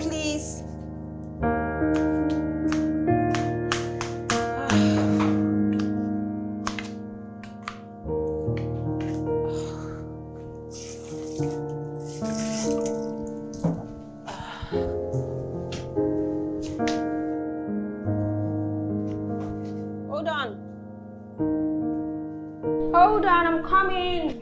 Please. Hold on. Hold on, I'm coming.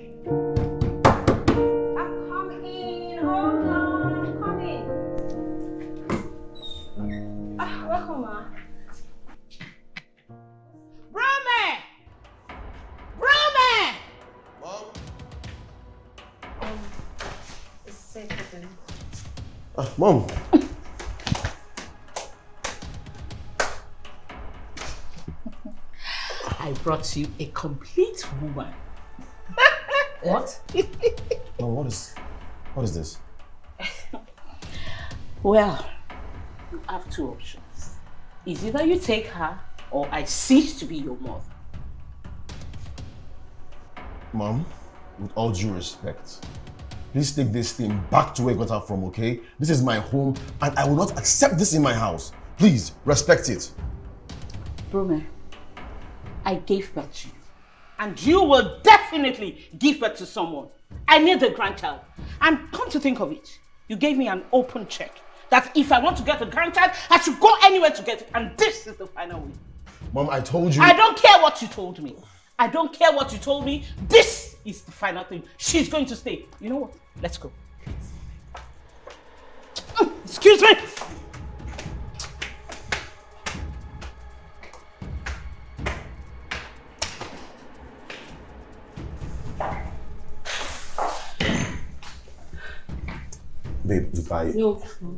Mom. I brought you a complete woman. What? Mom, what is this? Well, you have two options. It's either you take her or I cease to be your mother. Mom, with all due respect, please take this thing back to where I got her from, okay? This is my home and I will not accept this in my house. Please, respect it. Brume, I gave birth to you. And you will definitely give birth to someone. I need a grandchild. And come to think of it, you gave me an open check that if I want to get a grandchild, I should go anywhere to get it. And this is the final way. Mom, I told you. I don't care what you told me. I don't care what you told me. This is the final thing. She's going to stay. You know what? Let's go. Excuse me. Babe, goodbye. No. No.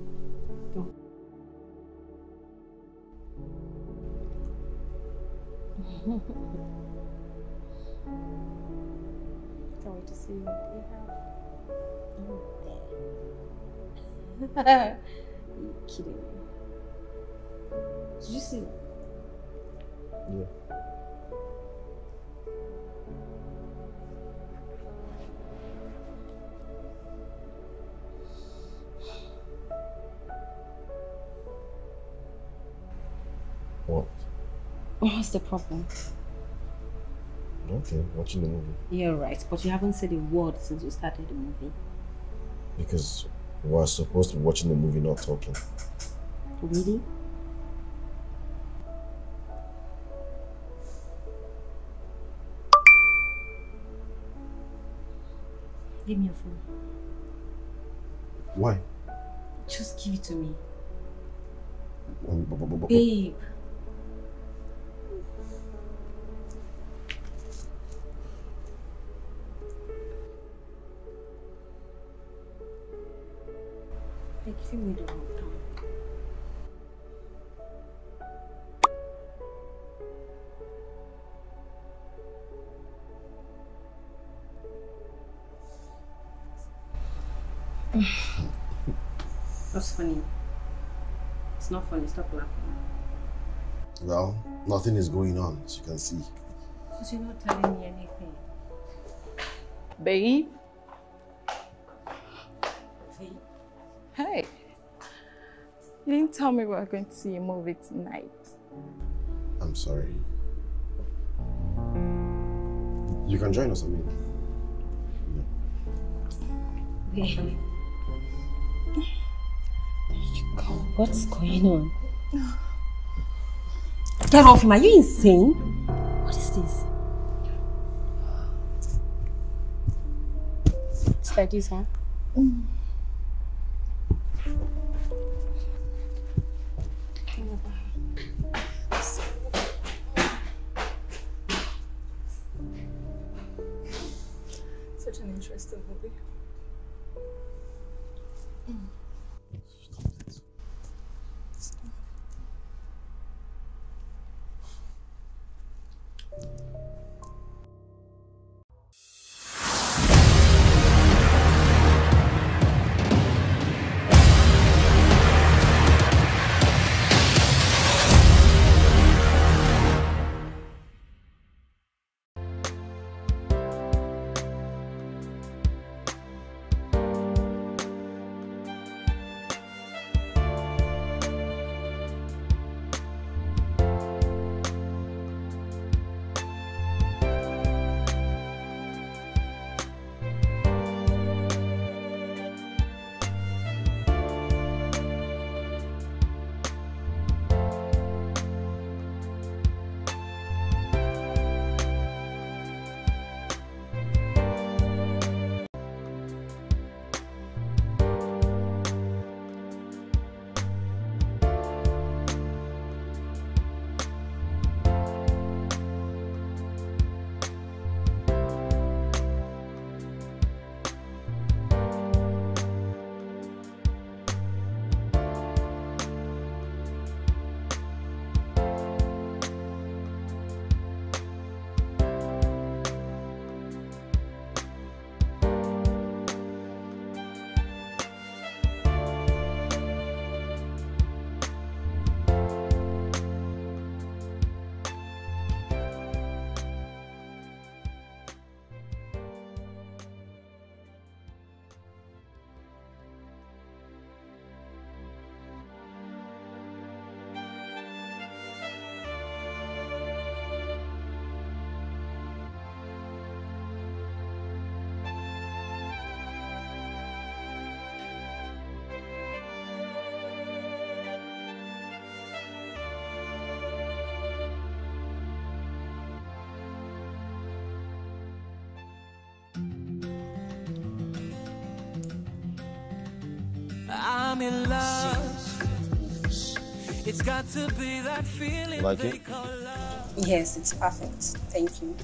No. To see what you have. Are you kidding me? Did you see? Yeah. What? What's the problem? Okay, watching the movie. You're right, but you haven't said a word since you started the movie. Because we're supposed to be watching the movie, not talking. Really? Give me your phone. Why? Just give it to me. Babe. They're giving me the wrong time. What's funny? It's not funny, stop laughing. Well, nothing is going on, as you can see. Because you're not telling me anything. Babe? Babe? Hey, you didn't tell me we were going to see a movie tonight. I'm sorry. You can join us, I mean. Yeah. Hey. What's going on? Get off him, are you insane? What is this? studies, huh? Mm. Such an interesting movie. Mm. I'm in love. It's got to be that feeling. Like it? Yes, it's perfect. Thank you.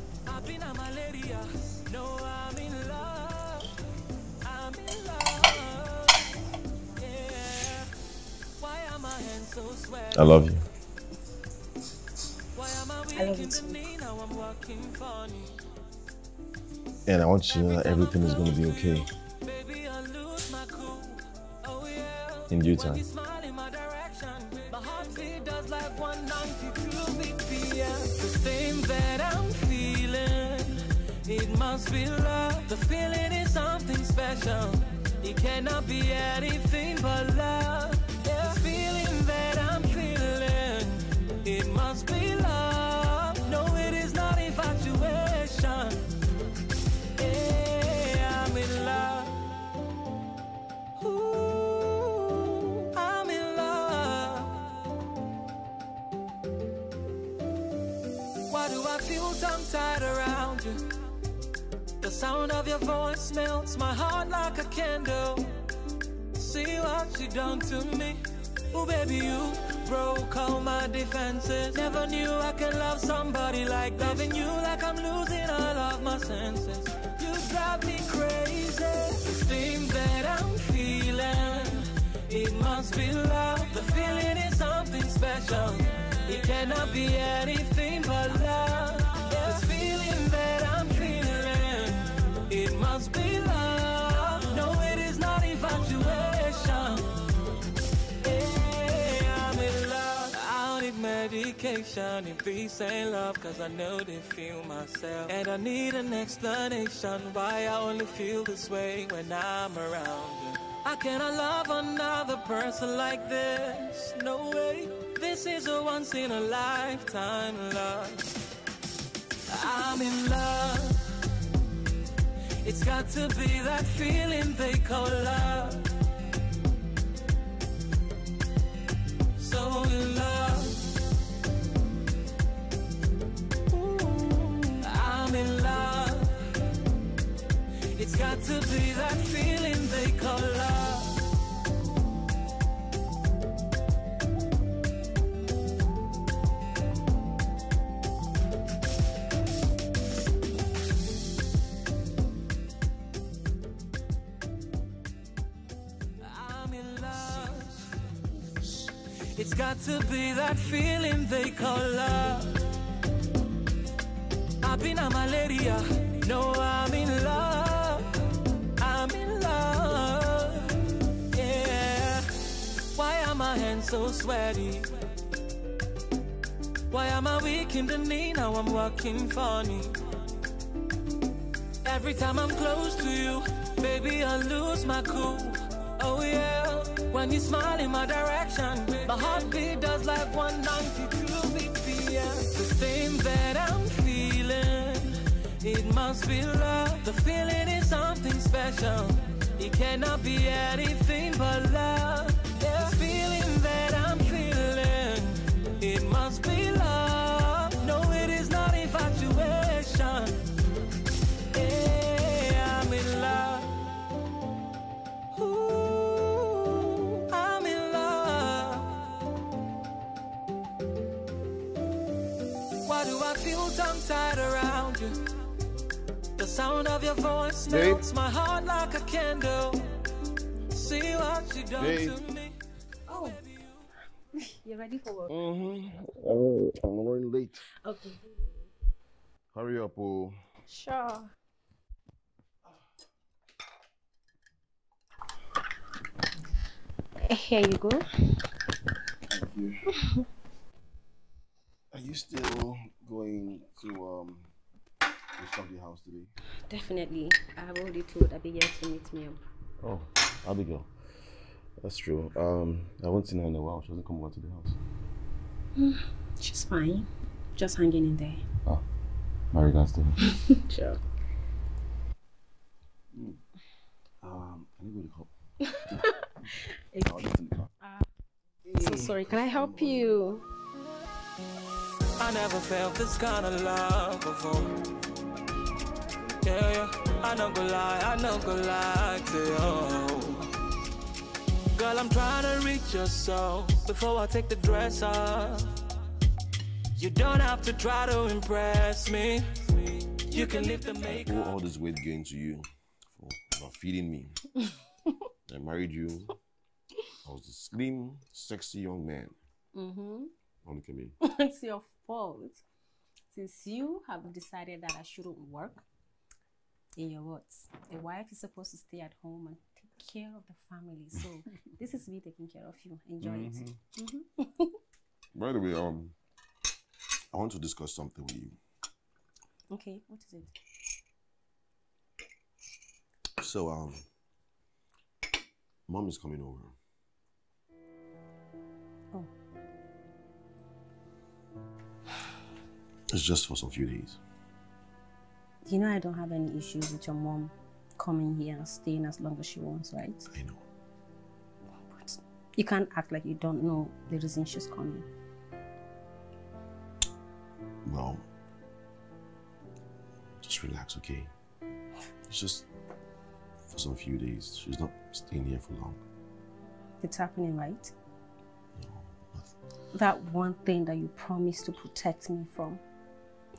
I love you. I love you too. And I want you to know that everything is going to be okay. In due time. The same that I'm feeling, it must be love. The feeling is something special. It cannot be anything but love. The feeling that I'm feeling, it must be love. No, it is not infatuation. Yeah, I'm in love. Tongue-tied around you. The sound of your voice melts my heart like a candle. See what you done to me. Oh baby, you broke all my defenses. Never knew I could love somebody like this. Loving you like I'm losing all of my senses. You drive me crazy. The thing that I'm feeling, it must be love. The feeling is something special. It cannot be anything but love. This feeling that I'm feeling, it must be love. No, it is not infatuation. Yeah, I'm in love. I don't need medication if peace ain't love, cause I know they feel myself. And I need an explanation why I only feel this way when I'm around you. How can I love another person like this? No way. This is a once-in-a-lifetime love. I'm in love. It's got to be that feeling they call love. So in love. Ooh, I'm in love. It's got to be that feeling they call love. I'm in love. It's got to be that feeling they call love. I've been on malaria, no, I'm in love, I'm in love, yeah. Why are my hands so sweaty? Why am I weak in the knee? Now I'm walking funny. Every time I'm close to you, baby, I lose my cool, oh yeah. When you smile in my direction, my heartbeat does like 192 BPM. The thing that I'm feeling, it must be love. The feeling is something special. It cannot be anything but love. The feeling that I'm feeling, it must be love. No, it is not infatuation. Hey, I'm in love. Ooh, I'm in love. Why do I feel tongue-tied around you? The sound of your voice melts my heart like a candle. See what you done to me. Oh, you ready for work? I'm running late. Okay. Hurry up, oh. Sure. Here you go. Thank you. Are you still going to the study house today? Definitely. I've already told Abigail to meet me up. Oh, Abigail. That's true. I haven't seen her in a while. She hasn't come over to the house. She's fine. Just hanging in there. Ah, my regards to her. Sure. I need to go to the car. I'm so sorry. Can I help you? I never felt this kind of love before. Yeah, yeah, I don't go lie to you. Girl, I'm trying to reach your soul before I take the dress off. You don't have to try to impress me. You can leave the makeup. I owe all this weight gain to you for not feeding me. I married you. I was a slim, sexy young man. Mm-hmm. Monica, me. It's your fault. Since you have decided that I shouldn't work, in your words, a wife is supposed to stay at home and take care of the family. So this is me taking care of you. Enjoy it. By the way, I want to discuss something with you. Okay, what is it? So Mom is coming over. Oh. It's just for some few days. You know I don't have any issues with your mom coming here and staying as long as she wants, right? I know. But you can't act like you don't know the reason she's coming. Well, just relax, okay? It's just for some few days. She's not staying here for long. It's happening, right? No, nothing. That one thing that you promised to protect me from.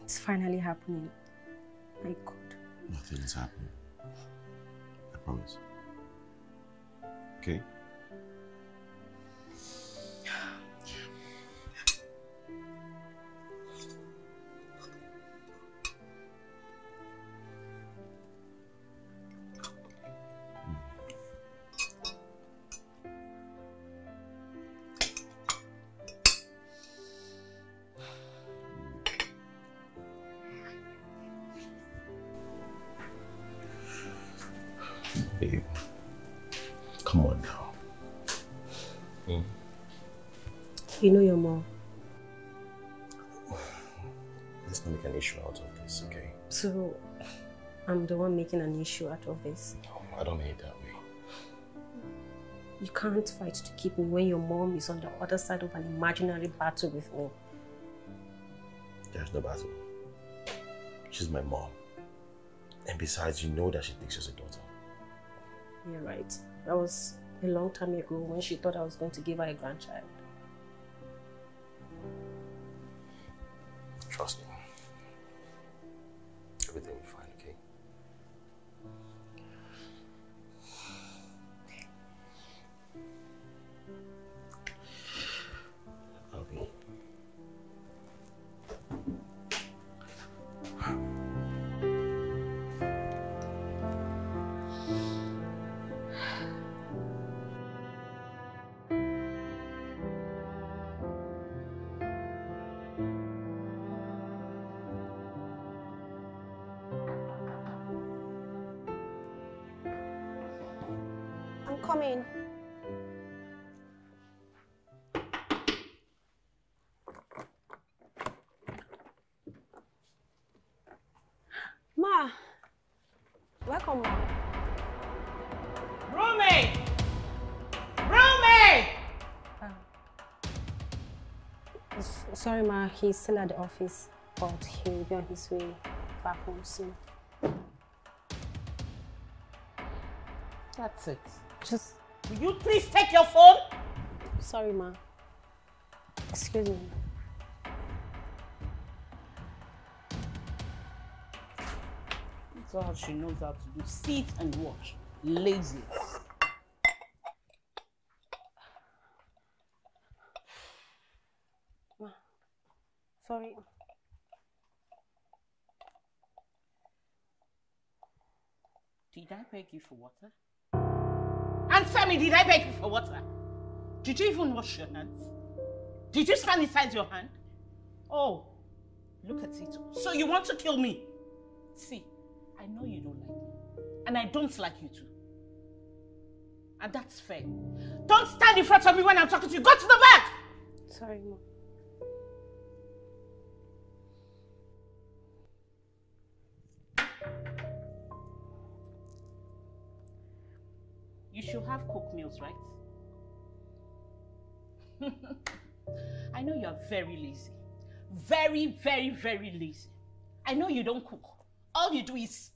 It's finally happening. My God. Nothing is happening. I promise. Okay? You know your mom. Let's not make an issue out of this, okay? So, I'm the one making an issue out of this? No, I don't mean it that way. You can't fight to keep me when your mom is on the other side of an imaginary battle with me. There's no battle. She's my mom. And besides, you know that she thinks she's a daughter. You're right. That was a long time ago when she thought I was going to give her a grandchild. Trust me. Everything will be fine, okay? Come in. Ma, welcome, Ma. Rume! Rume! Sorry, Ma, he's still at the office, but he'll be on his way back home soon. That's it. Just... Will you please take your phone? Sorry, Ma. Excuse me. That's how she knows how to do. Sit and watch. Lazy. Ma. Sorry. Did I beg you for water? Answer me, did I beg you for water? Did you even wash your hands? Did you sanitize your hand? Oh, look at it. So you want to kill me? See, I know you don't like me. And I don't like you too. And that's fair. Don't stand in front of me when I'm talking to you. Go to the back! Sorry, Mom. You should have cooked meals, right? I know you're very lazy. Very, very, very lazy. I know you don't cook. All you do is,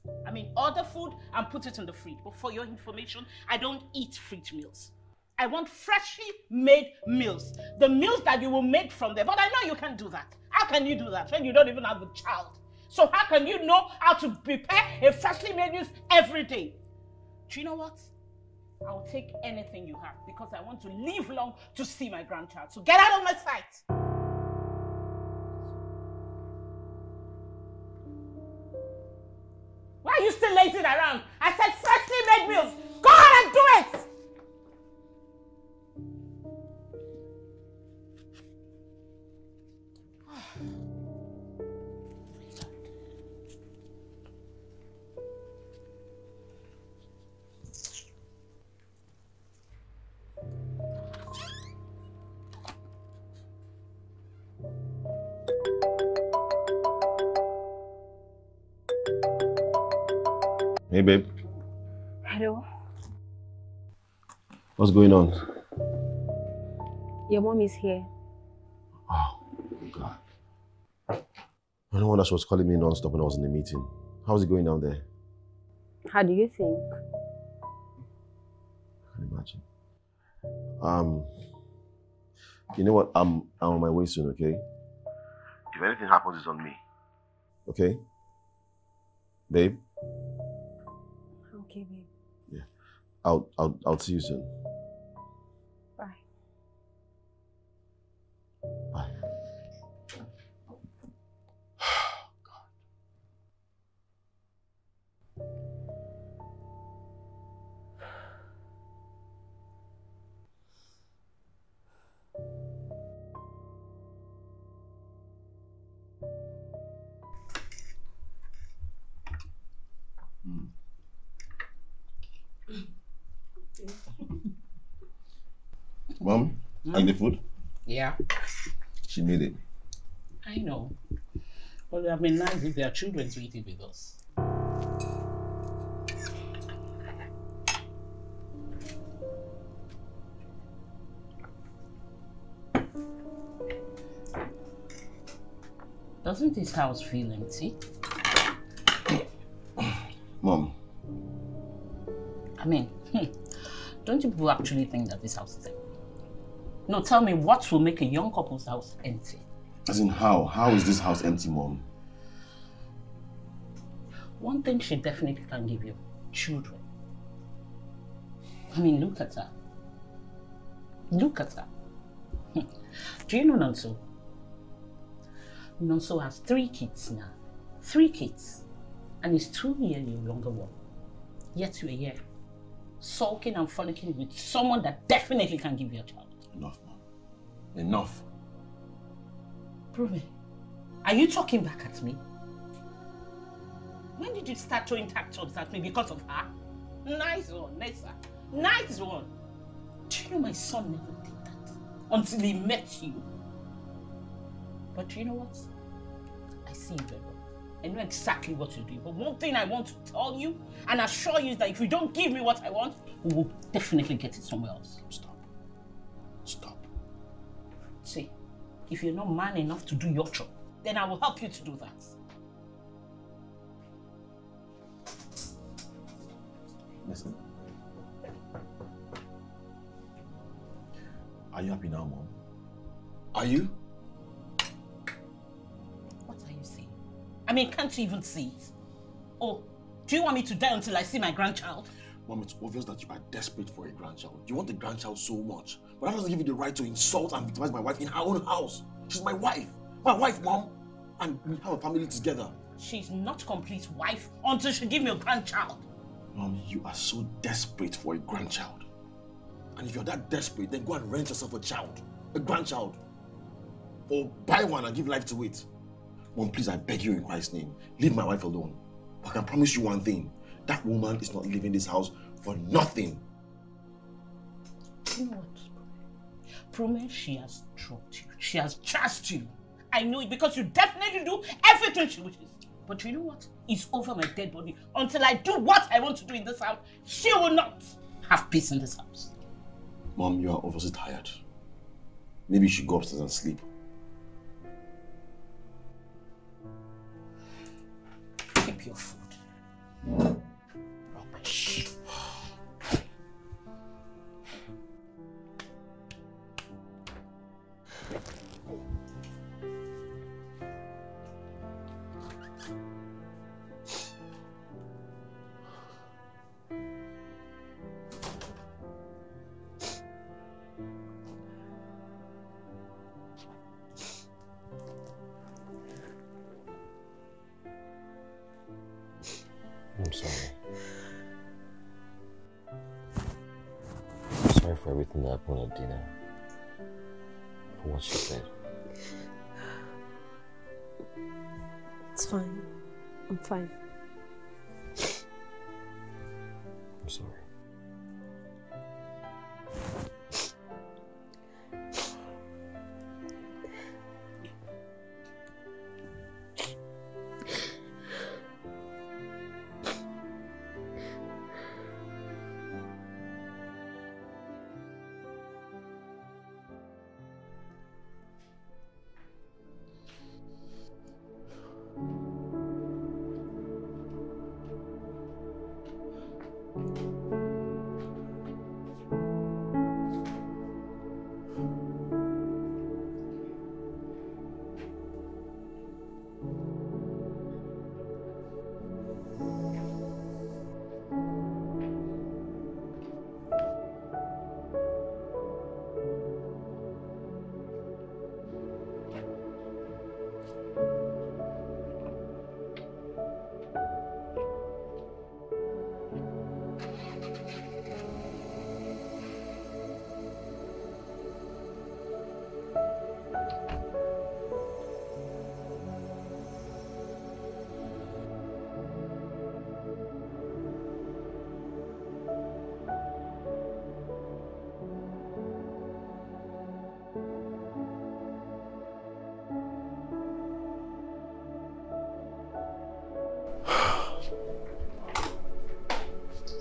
order food and put it in the fridge. But for your information, I don't eat fridge meals. I want freshly made meals. The meals that you will make from there. But I know you can't do that. How can you do that when you don't even have a child? So how can you know how to prepare a freshly made meal every day? Do you know what? I'll take anything you have because I want to live long to see my grandchild. So get out of my sight! Why are you still lazing around? I said freshly made meals! Go on and do it! Hey, babe. Hello. What's going on? Your mom is here. Oh, God. I don't know that she was calling me non-stop when I was in the meeting. How's it going down there? How do you think? I can imagine. You know what? I'm on my way soon, okay? If anything happens, it's on me. Okay? Babe? Okay, babe. Yeah. I'll see you soon. Bye. Bye. Oh, God. Mom, like the food? Yeah. She made it. I know. But it would have been nice if their children to eat it with us. Doesn't this house feel empty? Mom. I mean, don't you people actually think that this house is empty? No, tell me, what will make a young couple's house empty? As in how? How is this house empty, Mom? One thing she definitely can give you, children. I mean, look at her. Look at her. Do you know Nonso? Nonso has 3 kids now. 3 kids. And he's 2 years younger one. Yet you're here, sulking and frolicking with someone that definitely can give you a child. Enough, Mom. Enough. Brume, are you talking back at me? When did you start throwing tantrums at me because of her? Nice one, Nessa. Nice one. Do you know my son never did that until he met you? But do you know what? I see you very well. I know exactly what you do. But one thing I want to tell you and assure you is that if you don't give me what I want, we will definitely get it somewhere else. Stop. Stop. See, if you're not man enough to do your job, then I will help you to do that. Listen. Are you happy now, Mom? Are you? What are you saying? I mean, can't you even see it? Oh, do you want me to die until I see my grandchild? Mom, it's obvious that you are desperate for a grandchild. You want a grandchild so much. But that doesn't give you the right to insult and victimize my wife in her own house. She's my wife. My wife, Mom. And we have a family together. She's not complete wife until she gives me a grandchild. Mom, you are so desperate for a grandchild. And if you're that desperate, then go and rent yourself a child, a grandchild. Or buy one and give life to it. Mom, please, I beg you in Christ's name, leave my wife alone. But I can promise you one thing. That woman is not leaving this house for nothing. You know what? Promise she has dropped you. She has trashed you. I know it because you definitely do everything she wishes. But you know what? It's over my dead body. Until I do what I want to do in this house, she will not have peace in this house. Mom, you are obviously tired. Maybe you should go upstairs and sleep. Keep your food. Rubbish.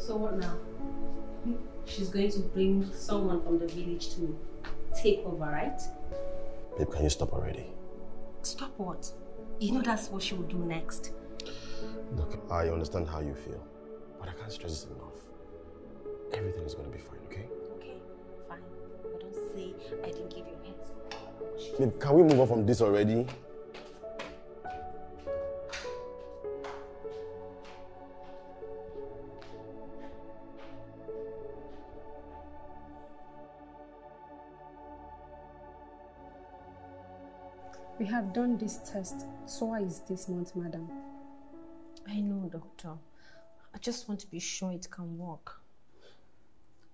So what now? She's going to bring someone from the village to take over, right? Babe, can you stop already? Stop what? You know that's what she will do next. Look, I understand how you feel, but I can't stress this enough. Everything is going to be fine, okay? Okay, fine. But don't say I didn't give you hints. Babe, can we move on from this already? We have done this test twice this month, madam. I know, doctor. I just want to be sure it can work.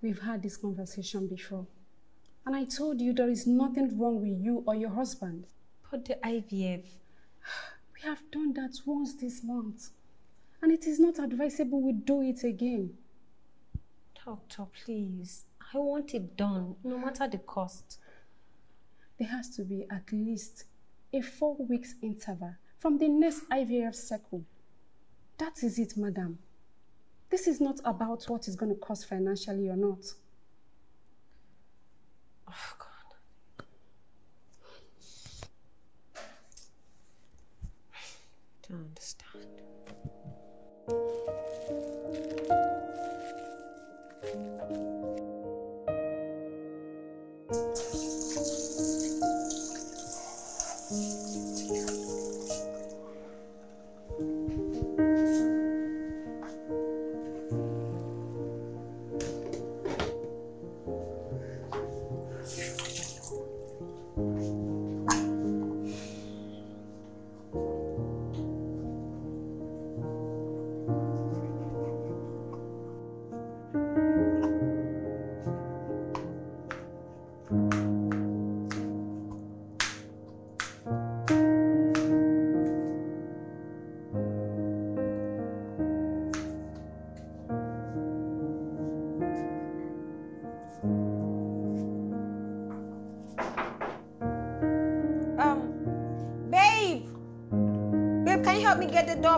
We've had this conversation before. And I told you there is nothing wrong with you or your husband. But the IVF... We have done that once this month. And it is not advisable we do it again. Doctor, please. I want it done, no matter the cost. There has to be at least a 4 weeks interval from the next IVF cycle. That is it, madam. This is not about what it's going to cost financially or not. Oh, God. I don't understand.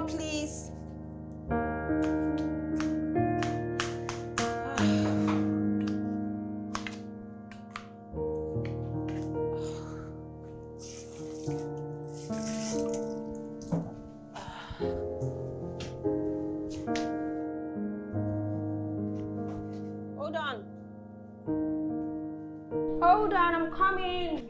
Please. Hold on. Hold on, I'm coming.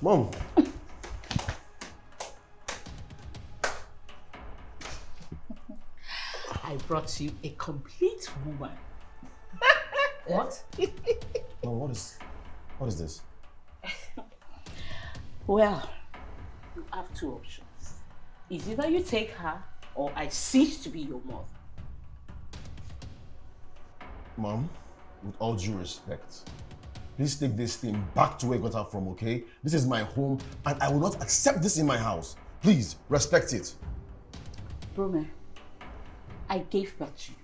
Mom. I brought you a complete woman. What? Mom, what is this? Well, you have two options. It's either you take her or I cease to be your mother. Mom, with all due respect, please take this thing back to where I got her from, okay? This is my home, and I will not accept this in my house. Please, respect it. Brume, I gave birth to you,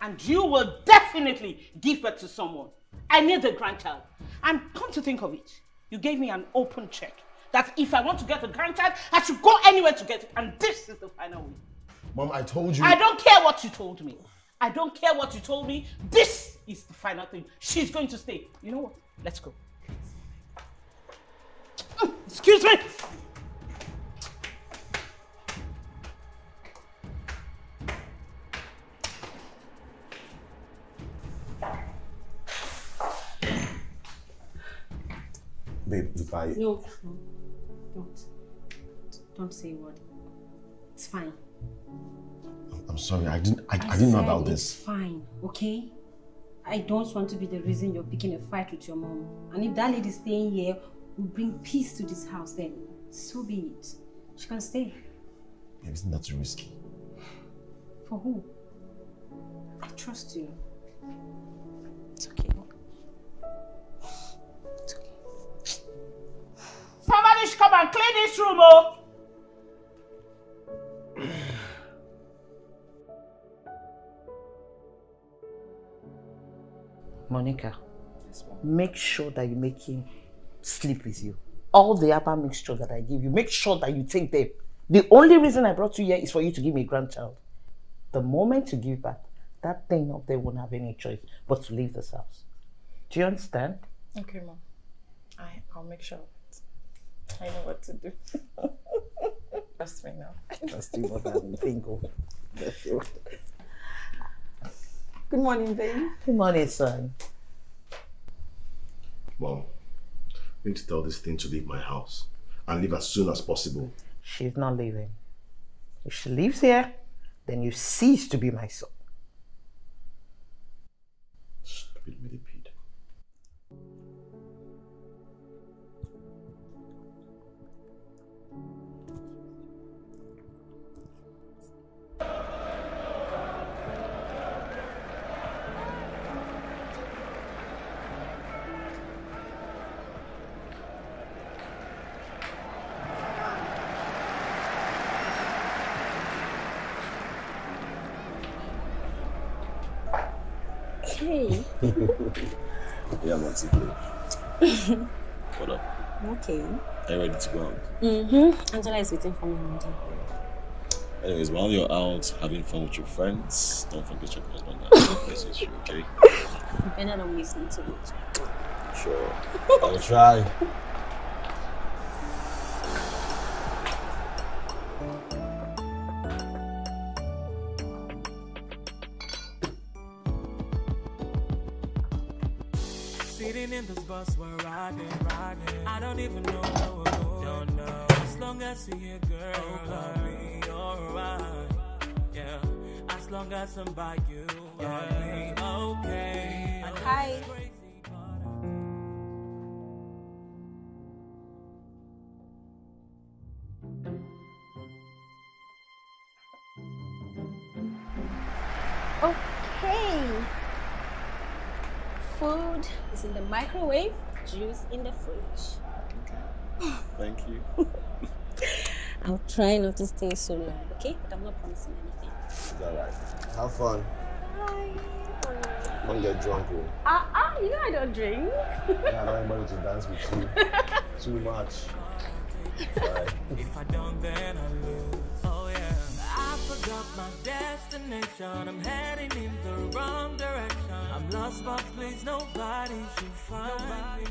and you will definitely give birth to someone. I need a grandchild. And come to think of it, you gave me an open check that if I want to get a grandchild, I should go anywhere to get it, and this is the final way. Mom, I told you... I don't care what you told me. I don't care what you told me. This is the final thing. She's going to stay. You know what? Let's go. Excuse me. Babe, goodbye. No, no. Don't say a word. It's fine. I'm sorry, I didn't know about this. It's fine, okay? I don't want to be the reason you're picking a fight with your mom. And if that lady staying here will bring peace to this house, then so be it. She can stay. Babe, isn't that too risky? For who? I trust you. It's okay. It's okay. Somebody should come and clean this room, oh! Monica, yes, make sure that you make him sleep with you. all the upper mixture that I give you. Make sure that you take them. The only reason I brought you here is for you to give me a grandchild. The moment you give back, that thing up there won't have any choice but to leave this house. Do you understand? Okay, Mom. I'll make sure I know what to do. Trust me now. Trust you what I'm thinking of. Good morning, baby. Good morning, son. Mom, I need to tell this thing to leave my house and leave as soon as possible. She's not leaving. If she lives here, then you cease to be my son. Stupid millipede. Hey. Yeah, Monty. What up? I'm okay. Are you ready to go out? Mm-hmm. Angela is waiting for me already. Anyways, while you're out having fun with your friends, don't forget your husband and message you, okay? You better not miss me too much. Sure. I'll try. Microwave, juice in the fridge. Okay. Thank you. I'll try not to stay so long, okay? But I'm not promising anything. It's alright. Have fun. Bye. Don't get drunk, oh. You know I don't drink. Yeah, I don't want to dance with you. Too much. Alright. If I don't, then I lose. Oh yeah. I forgot my destination. I'm heading in the wrong direction. I'm lost, but please nobody should find me.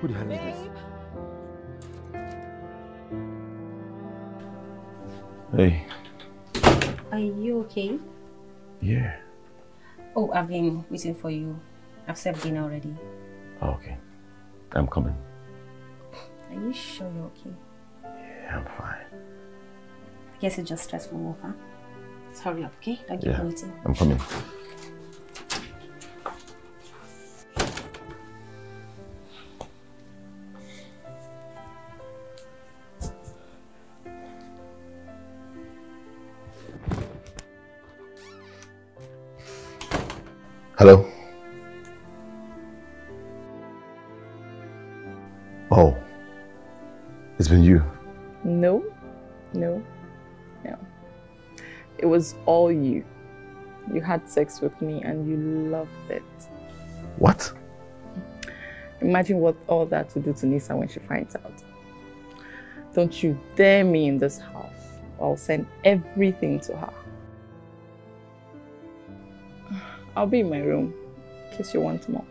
Who the hell is this? Hey. Are you okay? Yeah. Oh, I've been waiting for you. I've said dinner already. Oh, okay. I'm coming. Are you sure you're okay? Yeah, I'm fine. I guess it's just stressful move, huh? Let's hurry up, okay? Don't keep waiting. I'm coming. Hello? Oh, it's been you. No, no, no. It was all you. You had sex with me and you loved it. What? Imagine what all that would do to Nessa when she finds out. Don't you dare me in this house. I'll send everything to her. I'll be in my room, in case you want more.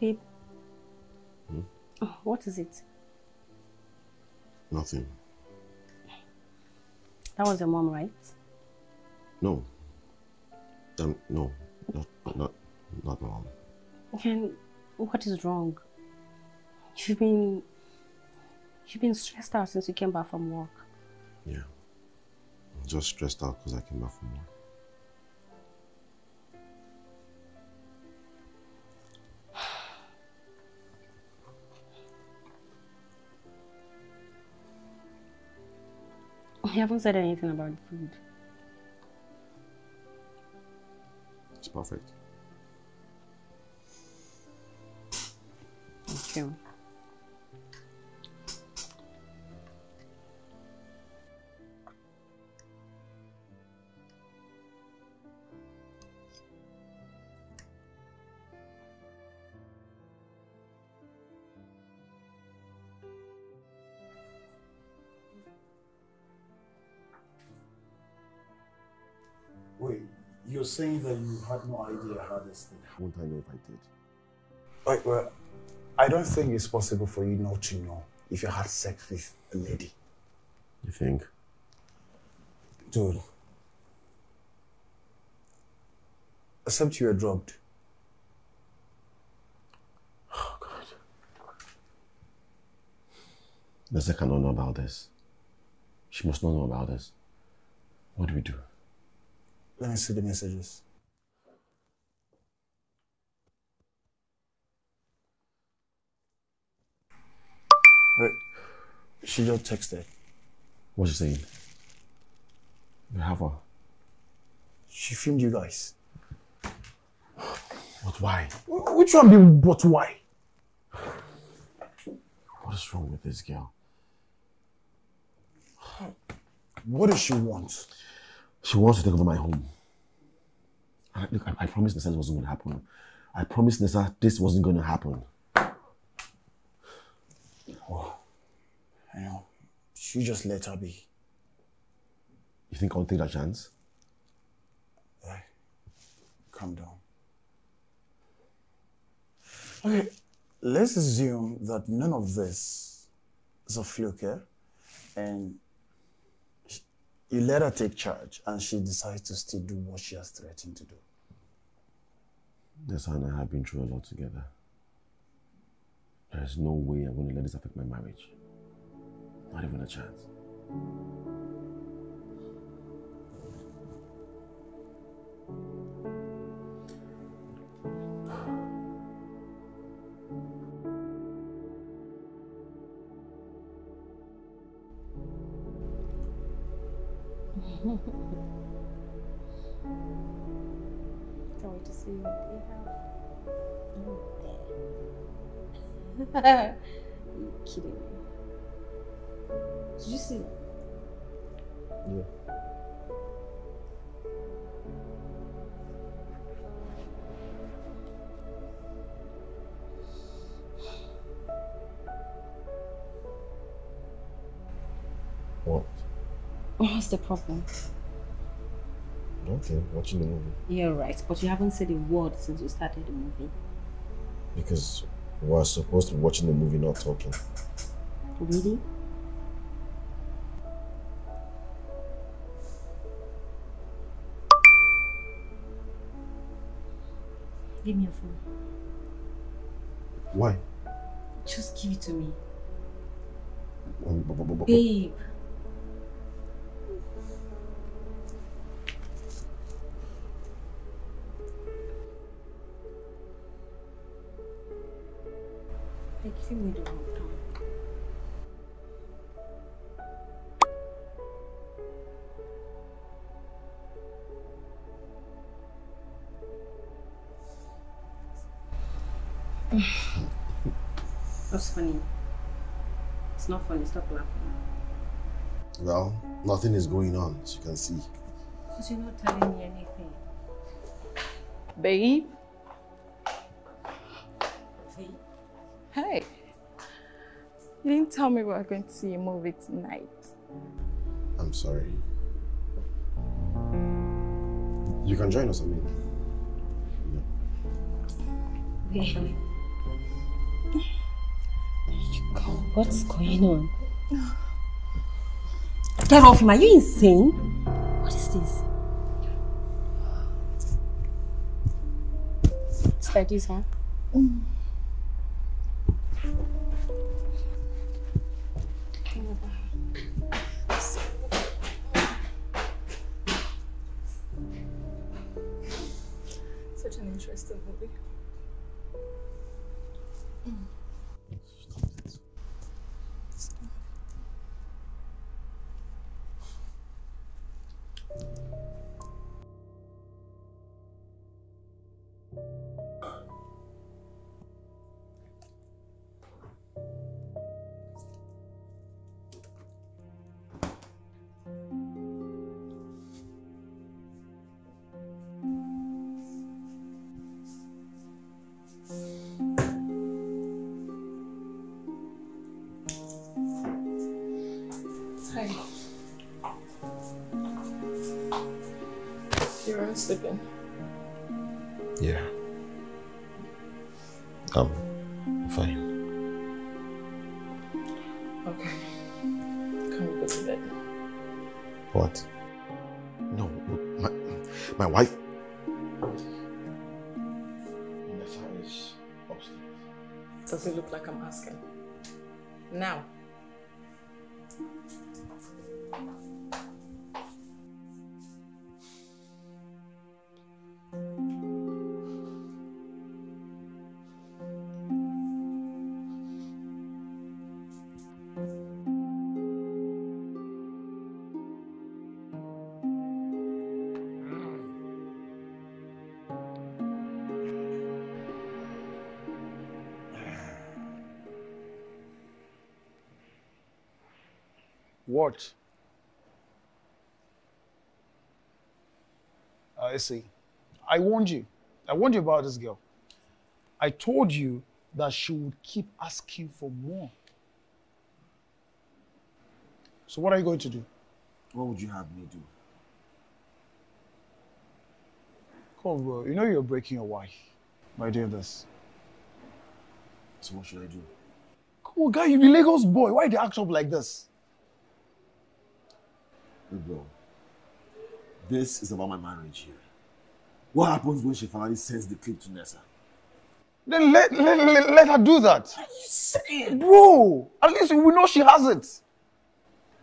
Babe. Hmm? Oh, what is it? Nothing. That was your mom, right? No. No, not my mom. And what is wrong? You've been stressed out since you came back from work. Yeah. I'm just stressed out because I came back from work. You haven't said anything about the food. It's perfect. Thank you. You're saying that you had no idea how this thing happened. Won't I know if I did? Like, well, I don't think it's possible for you not to know if you had sex with a lady. You think? Dude. Except you were drugged. Oh, God. Nessa cannot know about this. She must not know about this. What do we do? Let me see the messages. Wait, she just texted. What's she saying? You have her. She filmed you guys. But why? Which one being but why? What is wrong with this girl? What does she want? She wants to take over my home. I promised Nessa this wasn't going to happen. I promised Nessa this wasn't going to happen. Oh, I know. She just let her be. You think I'll take that chance? Right. Calm down. Okay, let's assume that none of this is a fluke, eh? And you let her take charge, and she decides to still do what she has threatened to do. Nessa and I have been through a lot together. There is no way I'm going to let this affect my marriage. Not even a chance. Can't wait to see what you have. Are you kidding me? Did you see? Yeah. What? What's the problem? Nothing. Watching the movie. Yeah, right. But you haven't said a word since you started the movie. Because we're supposed to be watching the movie, not talking. Really? Give me your phone. Why? Just give it to me. Babe. They give me the wrong time. What's funny? It's not funny, stop laughing. Well, nothing is going on, as you can see. Because you're not telling me anything. Babe? Hey. Hey. You didn't tell me we were going to see a movie tonight. I'm sorry. You can join us, I mean. Yeah. Babe. God, what's going on? Get off him, are you insane? What is this? It's like this, huh? Mm. Such an interesting movie. Mm. Sleeping. Yeah. I'm fine. Okay. Can we go to bed? What? No, my wife. Nessa is upstairs. Does it look like I'm asking? Now. What? I see. I warned you. I warned you about this girl. I told you that she would keep asking for more. So what are you going to do? What would you have me do? Come on, you know you're breaking your wife by doing this. So what should I do? Come on, guy, you be Lagos boy. Why do you act up like this? Bro, this is about my marriage here. What happens when she finally sends the clip to Nessa? Then let her do that. What are you saying? Bro, at least we know she has it.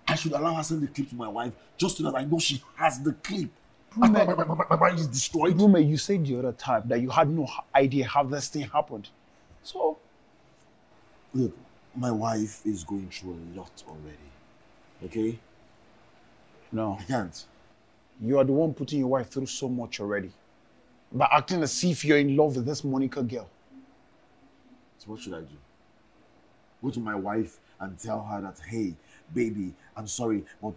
I should allow her to send the clip to my wife just so that I know she has the clip. Brume, my mind is destroyed. Brume, you said the other time that you had no idea how this thing happened. So, look, my wife is going through a lot already. Okay? No. I can't. You are the one putting your wife through so much already. By acting as if you're in love with this Monica girl. So what should I do? Go to my wife and tell her that, hey, baby, I'm sorry, but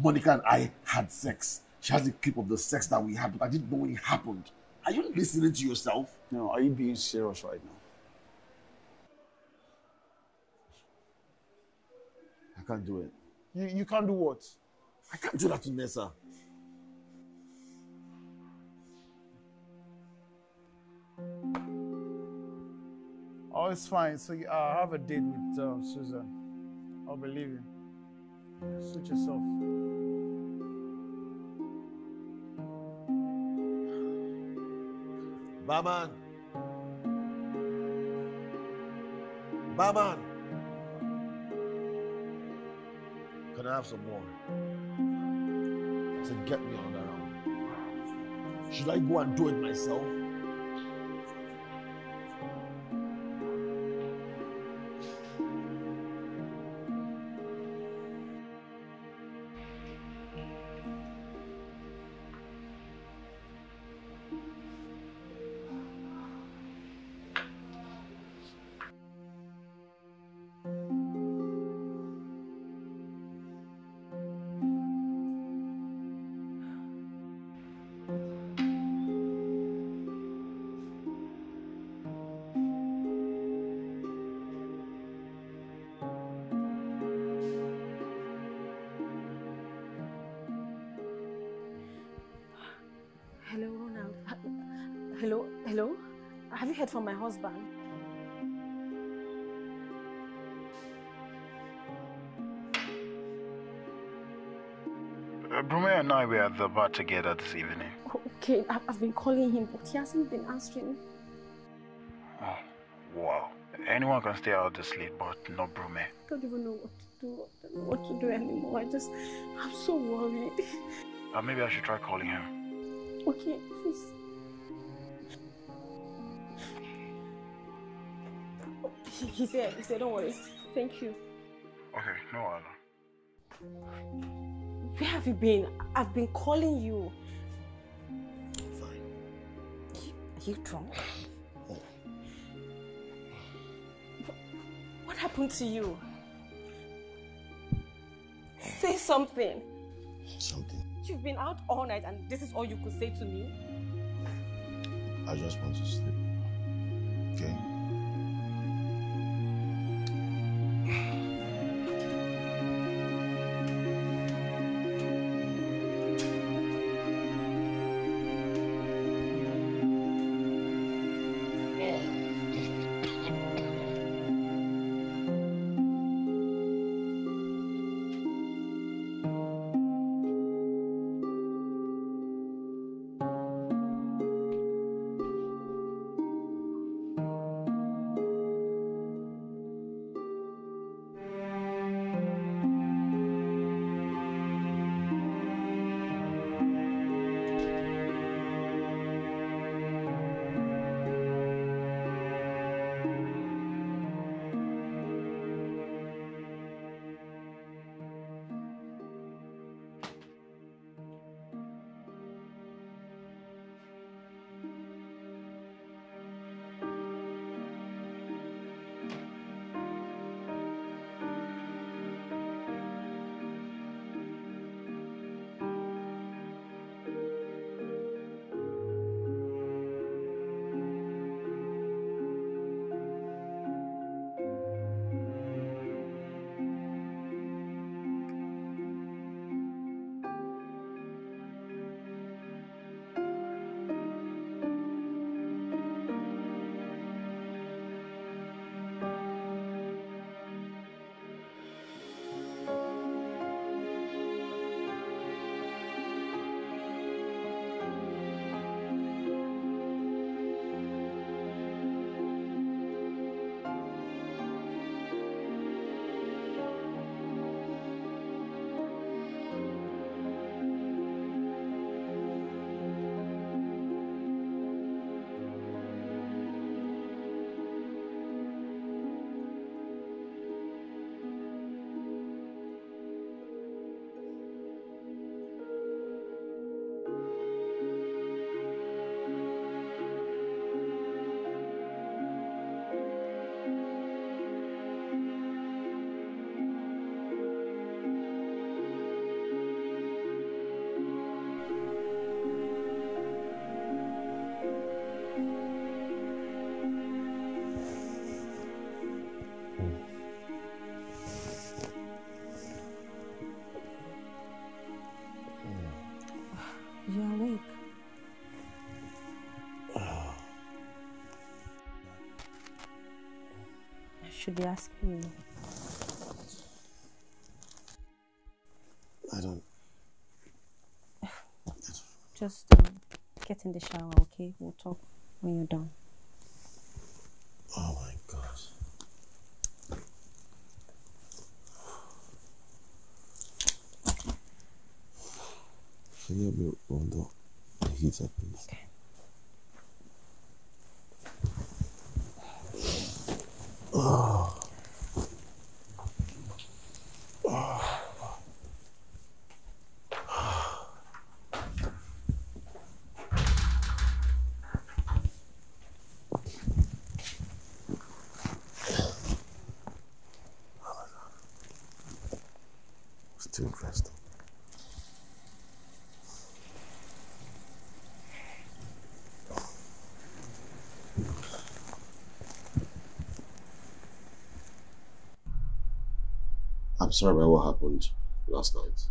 Monica and I had sex. She has a clip of the sex that we had, but I didn't know when it happened. Are you listening to yourself? No, are you being serious right now? I can't do it. You can't do what? I can't do that to Nessa. Oh, it's fine. So I have a date with Susan. I'll be leaving. Suit yourself. Baban. Baban. Can I have some more? To get me on that round. Should I go and do it myself? From my husband. Brume and I were at the bar together this evening. Okay, I've been calling him, but he hasn't been answering. Oh, wow. Anyone can stay out this late, but not Brume. I don't even know what to do. I don't know what to do anymore. I'm so worried. Maybe I should try calling him. Okay, please. He said, don't worry. Thank you. Okay, no problem. Where have you been? I've been calling you. Fine. Are you drunk? Oh. What happened to you? Say something. Something? You've been out all night and this is all you could say to me? I just want to sleep. Okay? should be asking you. I don't. Just get in the shower, okay? We'll talk when you're done. Oh my gosh. Can you help me round up the heater, please? Okay. Oh. Oh. Oh. It's too interesting. I'm sorry about what happened last night.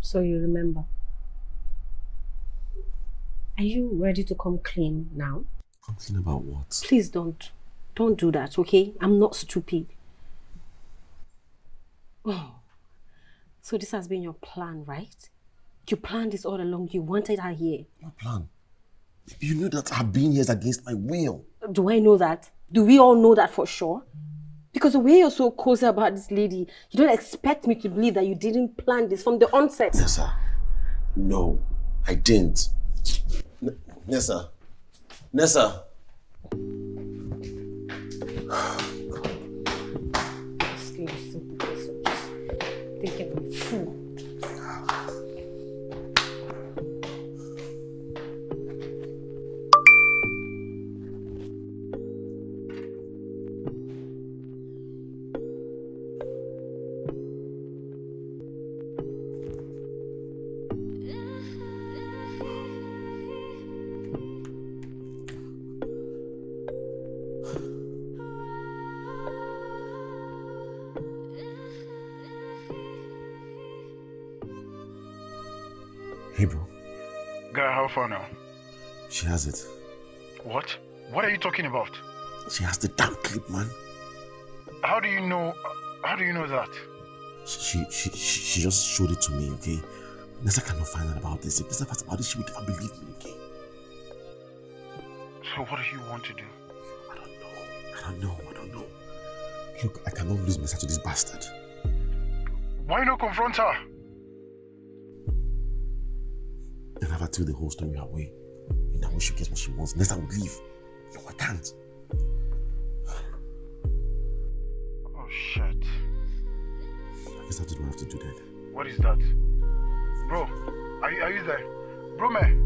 So you remember. Are you ready to come clean now? Come clean about what? Please don't. Don't do that, okay? I'm not stupid. Oh. So this has been your plan, right? You planned this all along. You wanted her here. What plan? You knew that her being here is against my will. Do I know that? Do we all know that for sure? Because the way you're so cozy about this lady, you don't expect me to believe that you didn't plan this from the onset. Nessa, no, I didn't. Nessa. Now. She has it. What? What are you talking about? She has the damn clip, man. How do you know? How do you know that? She just showed it to me, okay? Nessa cannot find out about this. If Nessa finds out about this, she would never believe me, okay? So what do you want to do? I don't know. Look, I cannot lose Nessa to this bastard. Why not confront her? And have her tell the whole story her way. And that way she gets what she wants. Nessa would leave. No, I can't. Oh, shit. I guess that's what I have to do then. What is that? Bro, are you there? Brume!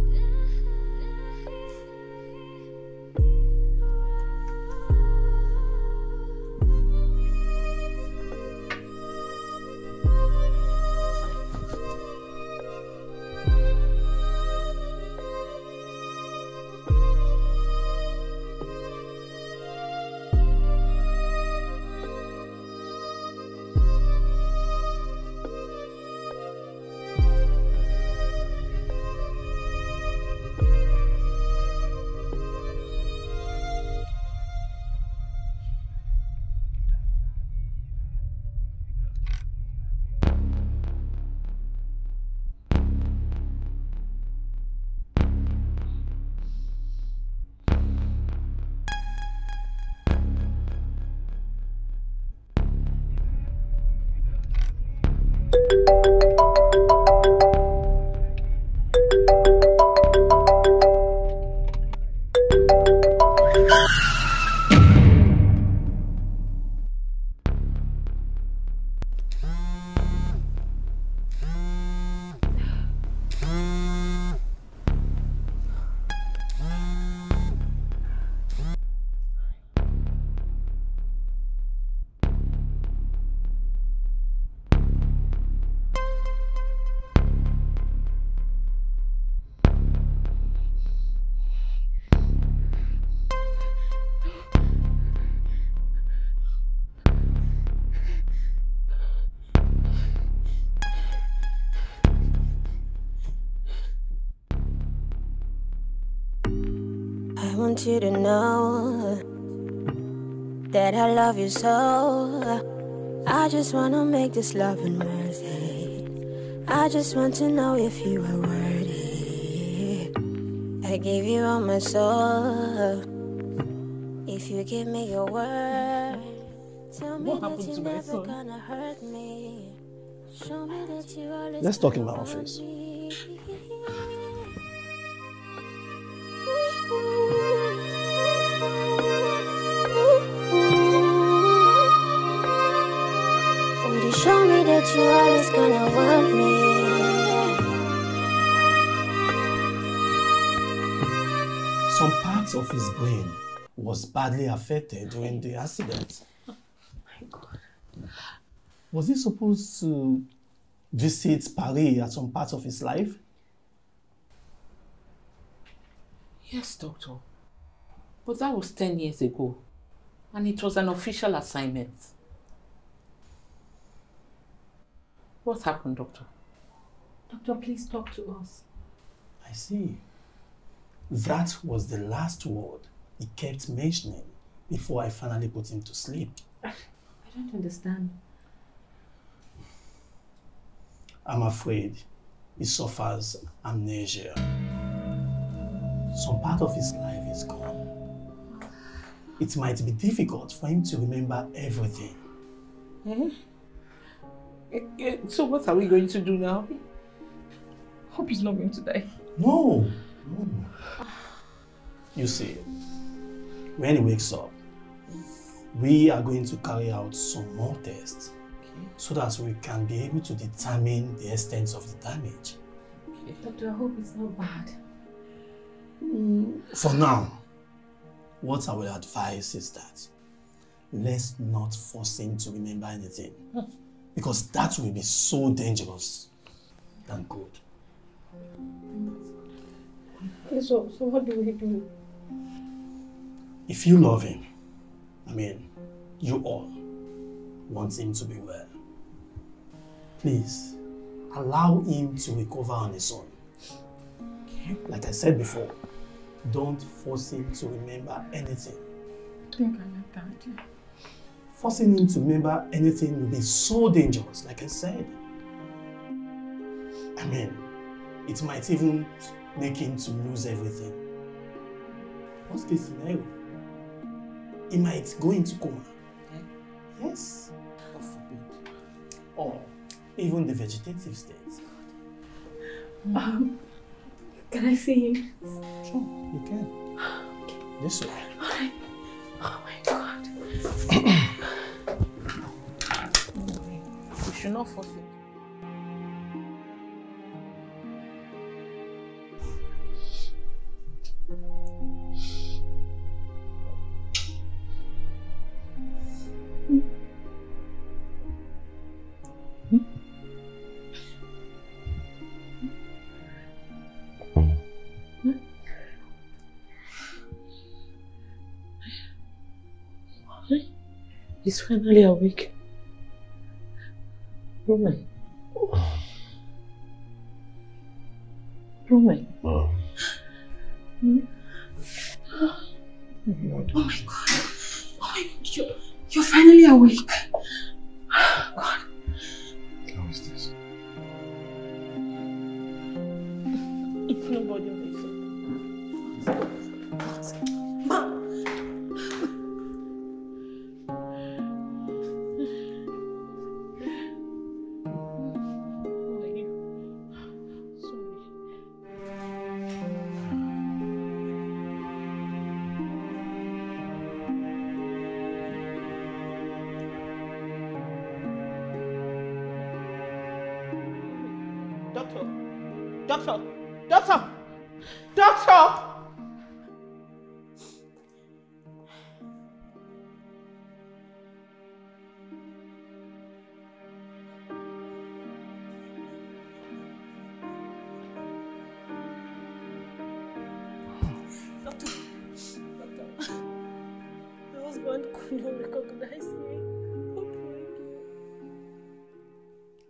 I want you to know that I love you so. I just wanna make this loving worth it. I just want to know if you are worthy. I gave you all my soul. If you give me your word, tell me that you're never gonna hurt me. Show me that you always. Let's talk in my office. Would you show me that you're always gonna want me? Some parts of his brain was badly affected during the accident. Oh my God. Was he supposed to visit Paris at some part of his life? Yes, doctor. But that was 10 years ago, and it was an official assignment. What happened, doctor? Doctor, please talk to us. I see. That was the last word he kept mentioning before I finally put him to sleep. I don't understand. I'm afraid he suffers amnesia. Some part of his life is gone. It might be difficult for him to remember everything. So what are we going to do now? Hope he's not going to die. No, no. You see, when he wakes up, we are going to carry out some more tests, so that we can be able to determine the extent of the damage. Doctor, I hope it's not bad. For now, what I will advise is that let's not force him to remember anything, because that will be so dangerous than good. Okay, so what do we do? If you love him, I mean, you all want him to be well, please allow him to recover on his own. Like I said before, don't force him to remember anything. I think I like that idea. Forcing him to remember anything will be so dangerous, like I said. I mean, it might even make him to lose everything. What's this scenario? He might go into coma. Okay. Yes. God forbid. Or even the vegetative state. God. Can I see him? Sure, you can. Okay. This way. Alright. Oh my God. You should not force it. He's finally awake. Rume. Rume. Oh. Hmm? Oh my God. Oh my God. You're finally awake. God. How is this? It's nobody wakes up. Ma!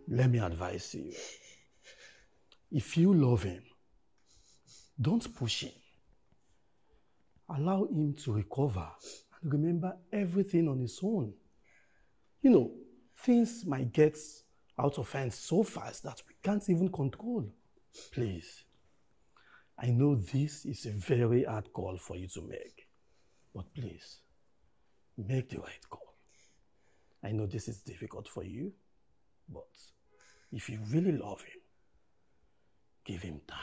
Let me advise you. If you love him, don't push him. Allow him to recover remember everything on his own. You know, things might get out of hand so fast that we can't even control. Please, I know this is a very hard call for you to make, but please, make the right call. I know this is difficult for you, but if you really love him, give him time.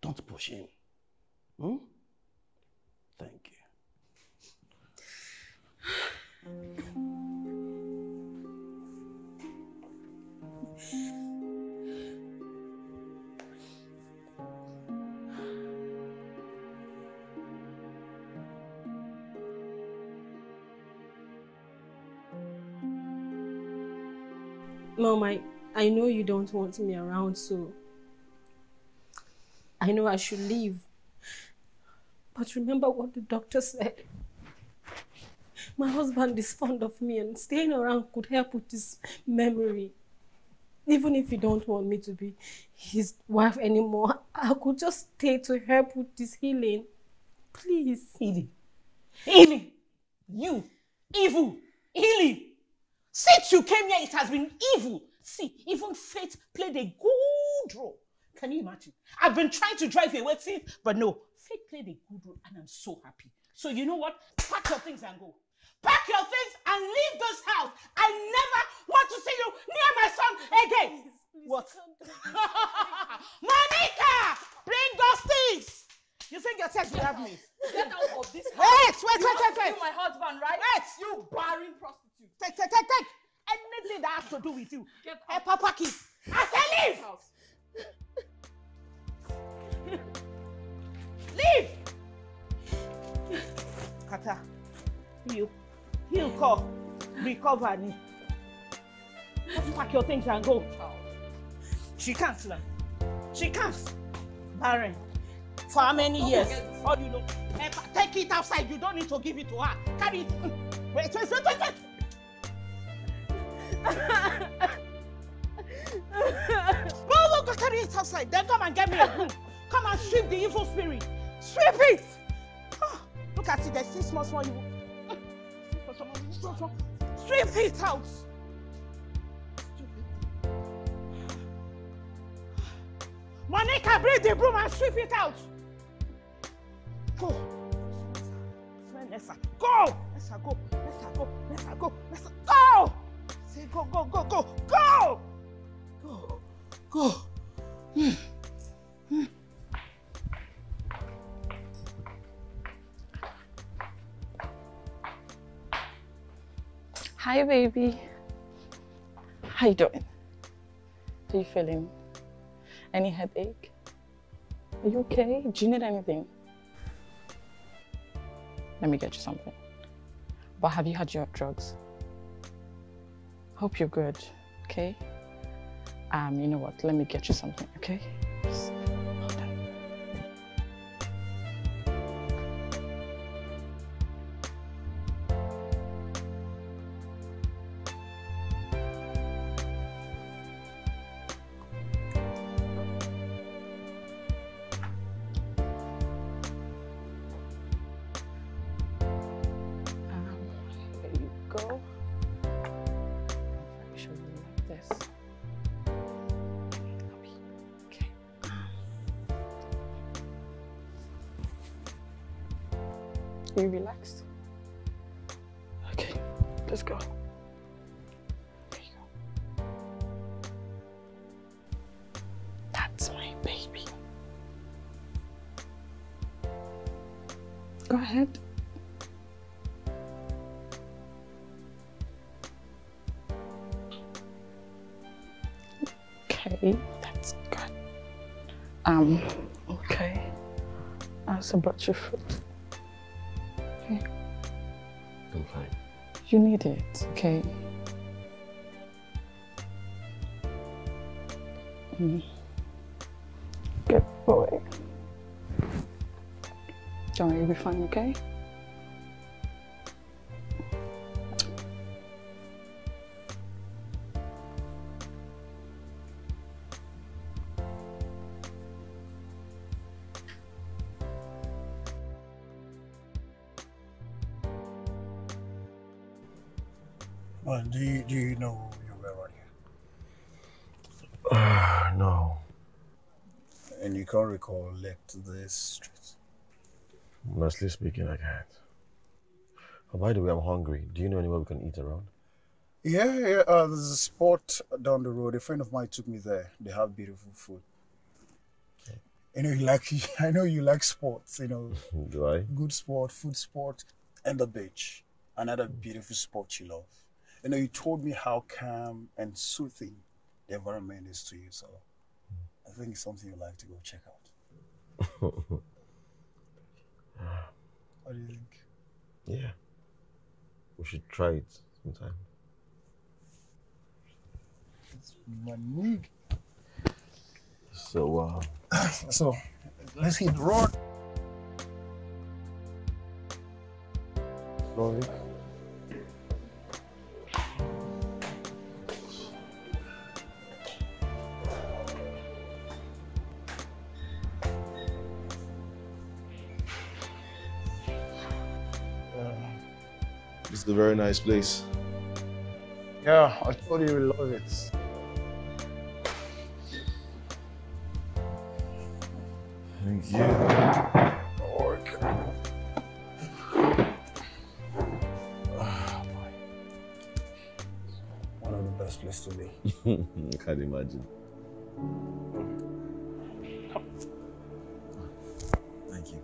Don't push him. Hmm? Thank you. Mom, I know you don't want me around, so I know I should leave. But remember what the doctor said. My husband is fond of me, and staying around could help with his memory. Even if you don't want me to be his wife anymore, I could just stay to help with this healing. Please. Healing. Healing. You. Evil. Healing. Since you came here, it has been evil. See, even fate played a good role. Can you imagine? I've been trying to drive away fate, but no. Fate played a good role, and I'm so happy. So you know what? Pack your things and go. Pack your things and leave this house. I never want to see you near my son again. Please, what? Monica, bring those things. You think yourself you have me? Get out of this house. Wait. You my husband, right? Wait. You barren prostitute. Take. Anything that has to do with you. Get out. Hey, Papa Kid. I say leave. Leave. Kata, he'll call. Recover me. Just pack your things and go. She can't learn. She can't. Barren. For how many years? All you know. Hey, take it outside. You don't need to give it to her. Carry it. Wait. Well, look, carry it outside. Then come and get me a broom. Come and sweep the evil spirit. Sweep it. Oh, look at it. There's 6 months more. Sweep it out. Monica, bring the broom and sweep it out. Go. Go. Nessa, go. Nessa, go. Nessa, go. Nessa, go. Go. Hi, baby. How you doing? Do you feel him? Any headache? Are you okay? Do you need anything? Let me get you something. But have you had your drugs? Hope you're good, okay? You know what? Let me get you something, okay? Just hold on. There you go. You relaxed? Okay, let's go. There you go. That's my baby. Go ahead. Okay, that's good. Okay. I also brought your food. I'm fine. You need it, okay? Good boy. Don't worry, you'll be fine, okay? Well, do you know you were on here? No. And you can't recollect this street? Honestly speaking, I can't. Oh, by the way, I'm hungry. Do you know anywhere we can eat around? Yeah. There's a spot down the road. A friend of mine took me there. They have beautiful food. Okay. You know, I know you like sports, you know. Do I? Good sport, food sport, and the beach. Another beautiful spot you love. You know, you told me how calm and soothing the environment is to you, so I think it's something you'd like to go check out. What do you think? Yeah. We should try it sometime. It's unique. So, so let's hit the road. Sorry. This is a very nice place. Yeah, I told you you love it. Thank you. Oh, boy. One of the best places to be. I can't imagine. Thank you.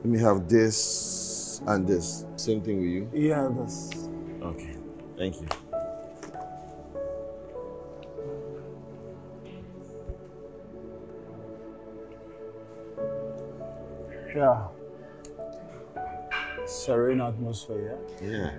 Let me have this. And this, same thing with you? Yeah, that's... Okay, thank you. Yeah. Serene atmosphere, yeah? Yeah.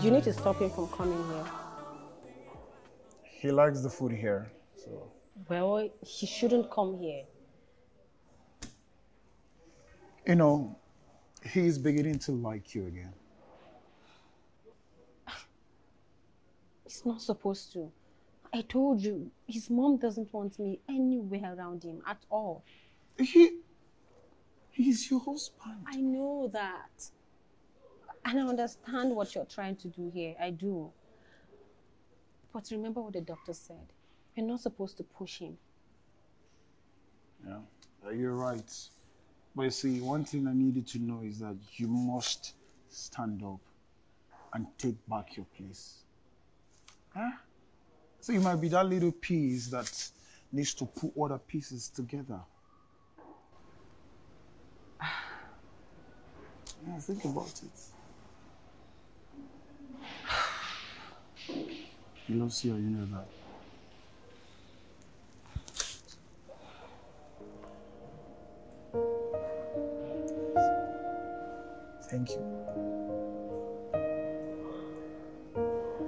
You need to stop him from coming here. He likes the food here, so... Well, he shouldn't come here. You know, he is beginning to like you again. He's not supposed to. I told you, his mom doesn't want me anywhere around him at all. He's your husband. I know that. And I understand what you're trying to do here, I do. But remember what the doctor said. You're not supposed to push him. Yeah, you're right. But you see, one thing I needed to know is that you must stand up and take back your place. Huh? So you might be that little piece that needs to put all the pieces together. Yeah, think about it. You love Sia, you know that. Thank you.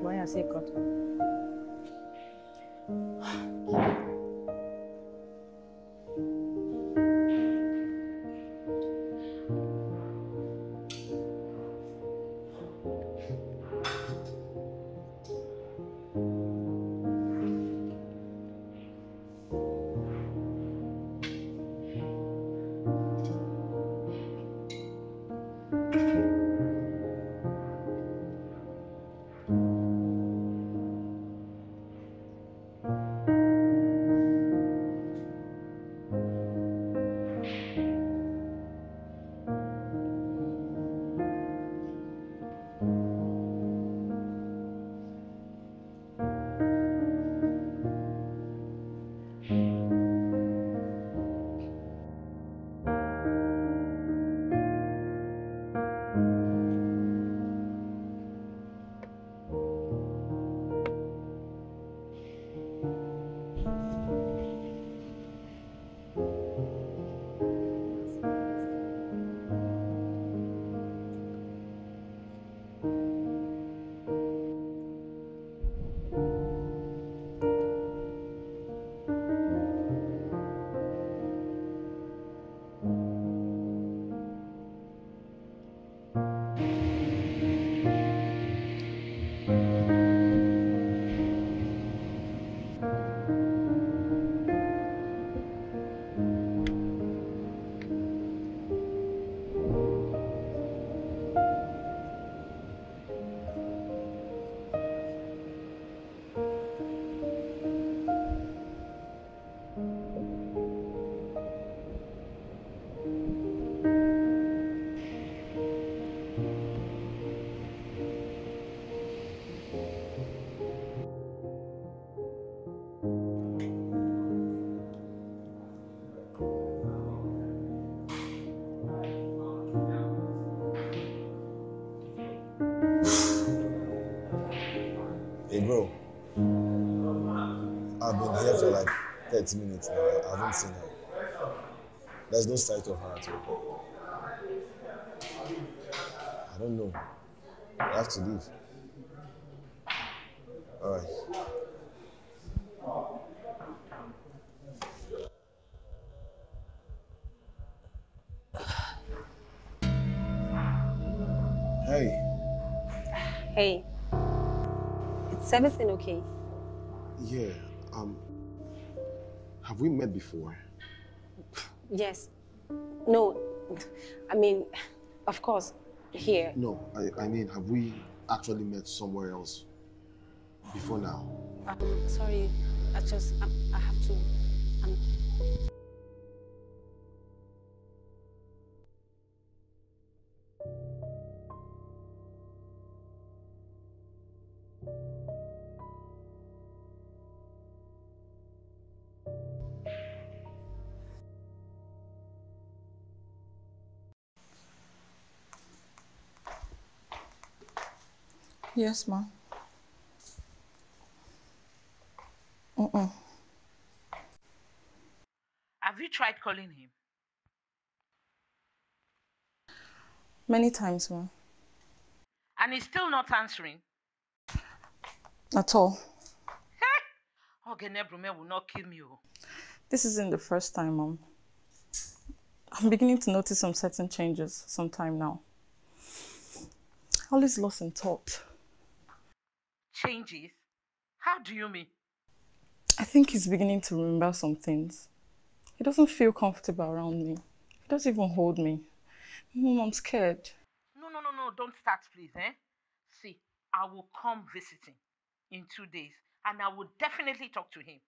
Why has he got one? Like 30 minutes now, I haven't seen her. There's no sight of her at all. I don't know. I have to leave. All right. Hey. Is everything okay? Yeah. Have we met before? Yes. No, I mean, of course, here. No, I mean, have we actually met somewhere else before now? Sorry, I have to. Yes, ma. Have you tried calling him? Many times, ma. And he's still not answering? At all. Hey! Ogene Brume will not kill me. This isn't the first time, Mom. I'm beginning to notice some certain changes sometime now. All is lost in thought. Changes? How do you mean? I think he's beginning to remember some things. He doesn't feel comfortable around me. He doesn't even hold me. Mom, I'm scared. No, don't start, please, eh? See, I will come visiting in 2 days and I would definitely talk to him.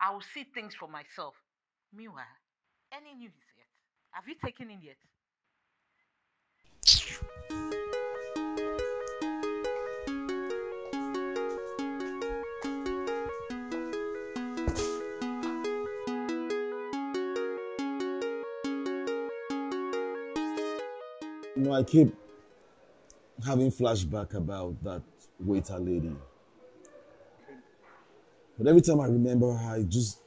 I will see things for myself. Meanwhile, any news yet? Have you taken in yet? You know, I keep having flashback about that waiter lady. But every time I remember her, it just...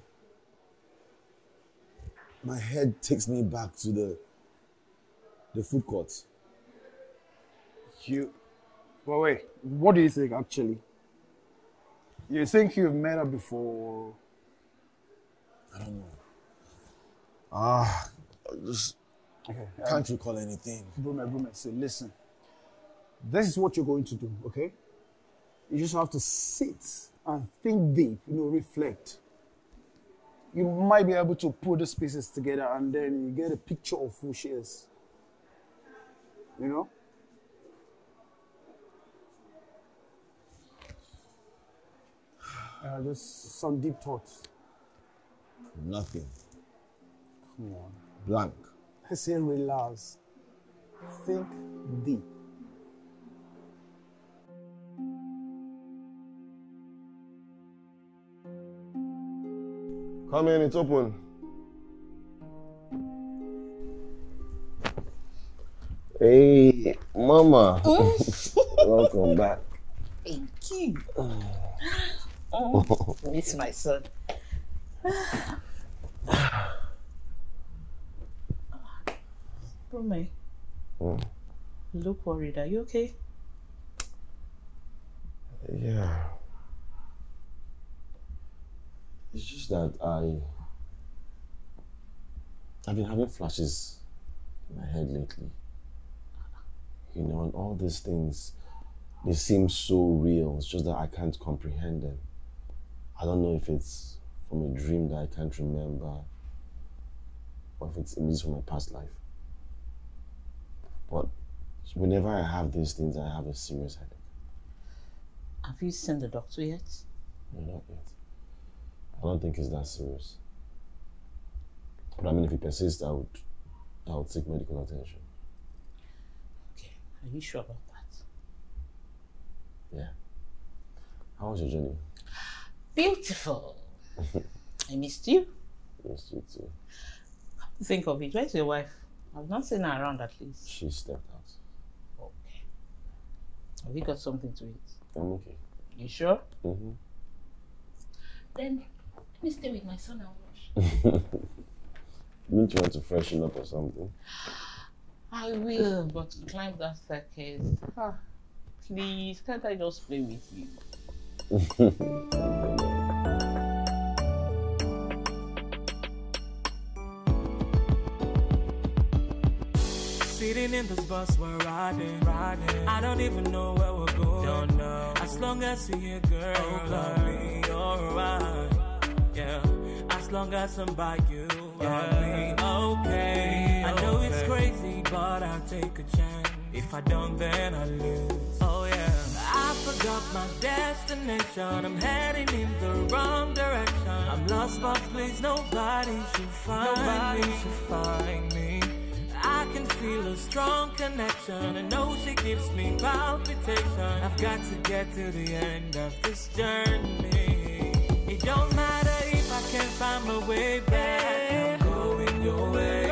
my head takes me back to the food court. You... well, wait. What do you think, actually? You think you've met her before? I don't know. Ah, just... okay. Can't recall anything. Brume, say, listen. This is what you're going to do, okay? You just have to sit and think deep, you know, reflect. You might be able to put these pieces together and then you get a picture of who she is. You know? Just some deep thoughts. Nothing. Come on. Blank. I say relax. Think deep. Come in, it's open. Hey, Mama. Welcome back. Thank you. Oh, miss my son. Brume, you look worried. Are you okay? Yeah. It's just that I've been having flashes in my head lately. You know, and all these things, they seem so real. It's just that I can't comprehend them. I don't know if it's from a dream that I can't remember, or if it's images from my past life. But whenever I have these things, I have a serious headache. Have you seen the doctor yet? No, not yet. I don't think it's that serious. But I mean, if it persists, I would seek medical attention. Okay, are you sure about that? Yeah. How was your journey? Beautiful. I missed you. I missed you too. Think of it, where's your wife? I've not seen her around at least. She stepped out. Okay. Have you got something to eat? I'm okay. You sure? Mm-hmm. Then, let me stay with my son and wash. Don't you want to freshen up or something? I will, but climb that staircase. Ah, please, can't I just play with you? Sitting in this bus, we're riding. I don't even know where we're going. Don't know. As long as you're here, girl, love me. Alright, yeah. As long as I'm by you, yeah. I'll be okay. I know it's crazy, but I'll take a chance. If I don't, then I lose. Oh yeah. I forgot my destination. I'm heading in the wrong direction. I'm lost, but please nobody should find me. I can feel a strong connection. I know she gives me palpitation. I've got to get to the end of this journey. It don't matter if I can't find my way back. I'm going your way. I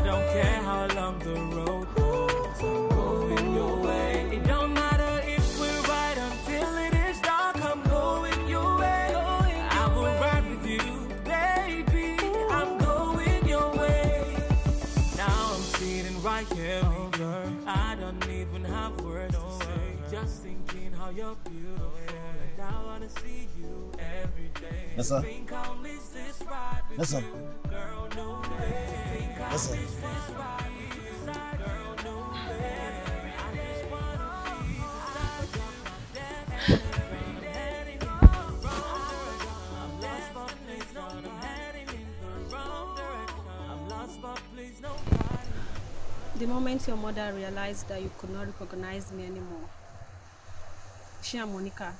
don't care how long the road goes. I'm going your way. It don't matter if we're right until it is dark. I'm going your way. I will ride with you, baby. I'm going your way. Now I'm sitting right here. I don't even have words to say. Just thinking how you're beautiful. And I wanna see you every day. Nessa. Nessa. Girl, no way. Think I'll miss this ride with you. Girl, no way. I just wanna see you. I got my dad. I'm heading in the wrong direction. I'm lost, but please nobody. I'm heading in the wrong direction. I'm lost, but please nobody. The moment your mother realized that you could not recognize me anymore, she and Monica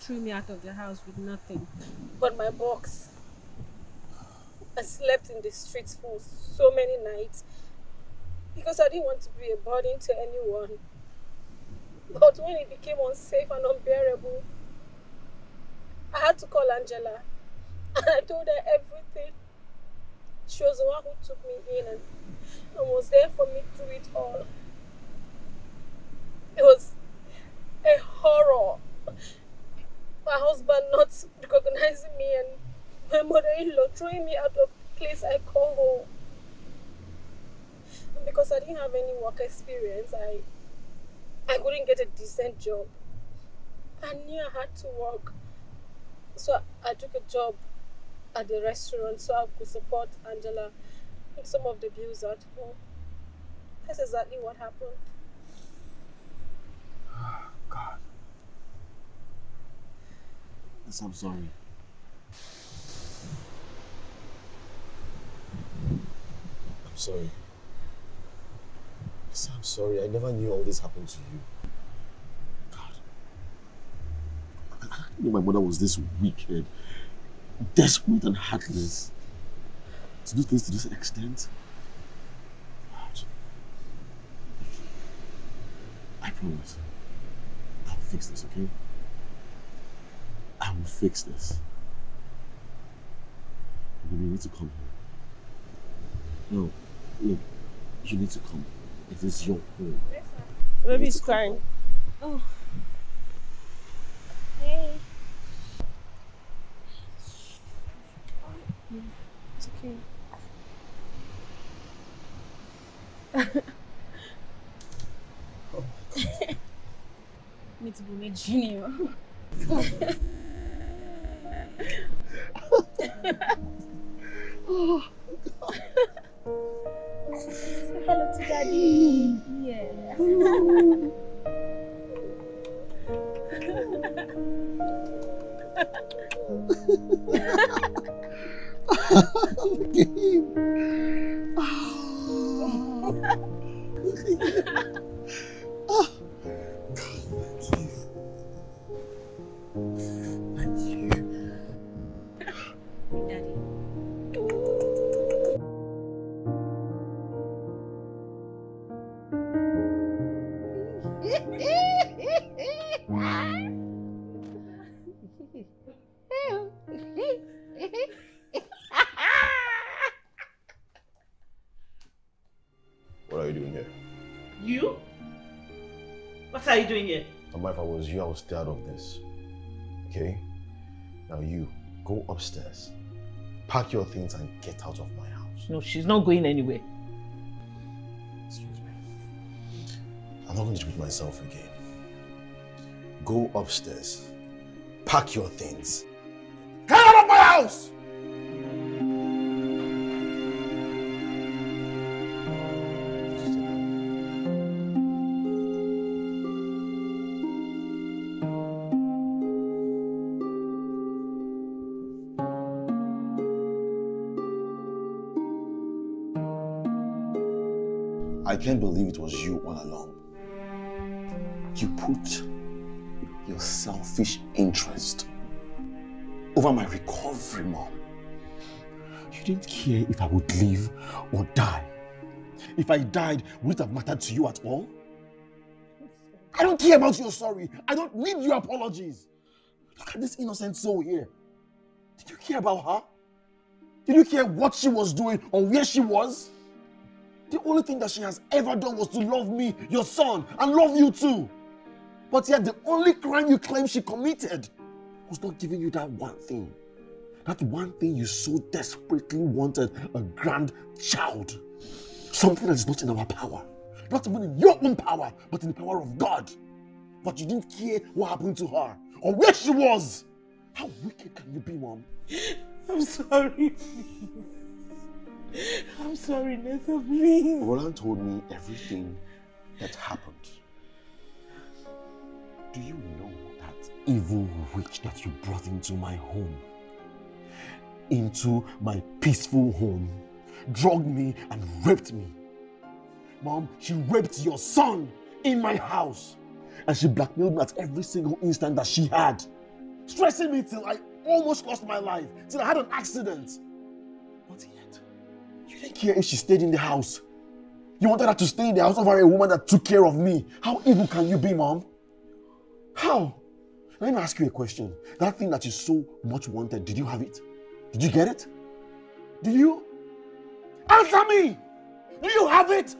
threw me out of the house with nothing but my box. I slept in the streets for so many nights because I didn't want to be a burden to anyone. But when it became unsafe and unbearable, I had to call Angela, and I told her everything. She was the one who took me in and was there for me through it all. It was a horror. My husband not recognizing me and my mother-in-law throwing me out of the place I call home. And because I didn't have any work experience, I couldn't get a decent job. I knew I had to work. So I took a job at the restaurant so I could support Angela with some of the bills at home. That's exactly what happened. Oh, God. Yes, I'm sorry. I'm sorry. Yes, I'm sorry. I never knew all this happened to you. I didn't know my mother was this wicked, desperate and heartless. To do things to this extent. God. I promise. I'll fix this, okay? I will fix this. You need to come here. No, look, you need to come. It is your home. Baby's crying. Oh. Hey. It's okay. Oh my God. Meet Brume Junior. Oh God. Say hello to Daddy. Yeah. Look at him. Oh. Look at him. Oh. God, thank you. Thank you. Daddy. What are you doing here? You? What are you doing here? Mama, if I was you, I would stay out of this. Okay? Now you, go upstairs, pack your things and get out of my house. No, she's not going anywhere. Excuse me. I'm not going to repeat myself again. Go upstairs, pack your things. Get out of my house! I can't believe it was you all along. You put your selfish interest over my recovery, Mom. You didn't care if I would live or die. If I died, would it have mattered to you at all? I don't care about your sorry. I don't need your apologies. Look at this innocent soul here. Did you care about her? Did you care what she was doing or where she was? The only thing that she has ever done was to love me, your son, and love you too. But yet the only crime you claim she committed was not giving you that one thing. That one thing you so desperately wanted, a grandchild. Something that is not in our power. Not even in your own power, but in the power of God. But you didn't care what happened to her or where she was. How wicked can you be, Mom? I'm sorry, please. I'm sorry, Nessa, please. Roland told me everything that happened. Do you know that evil witch that you brought into my home, into my peaceful home, drugged me and raped me? Mom, she raped your son in my house. And she blackmailed me at every single instant that she had. stressing me till I almost lost my life, till I had an accident. Not yet. You didn't care if she stayed in the house. You wanted her to stay in the house over a woman that took care of me. How evil can you be, Mom? How? Let me ask you a question. That thing that you so much wanted, did you have it? Did you get it? Do you? Answer me! Do you have it?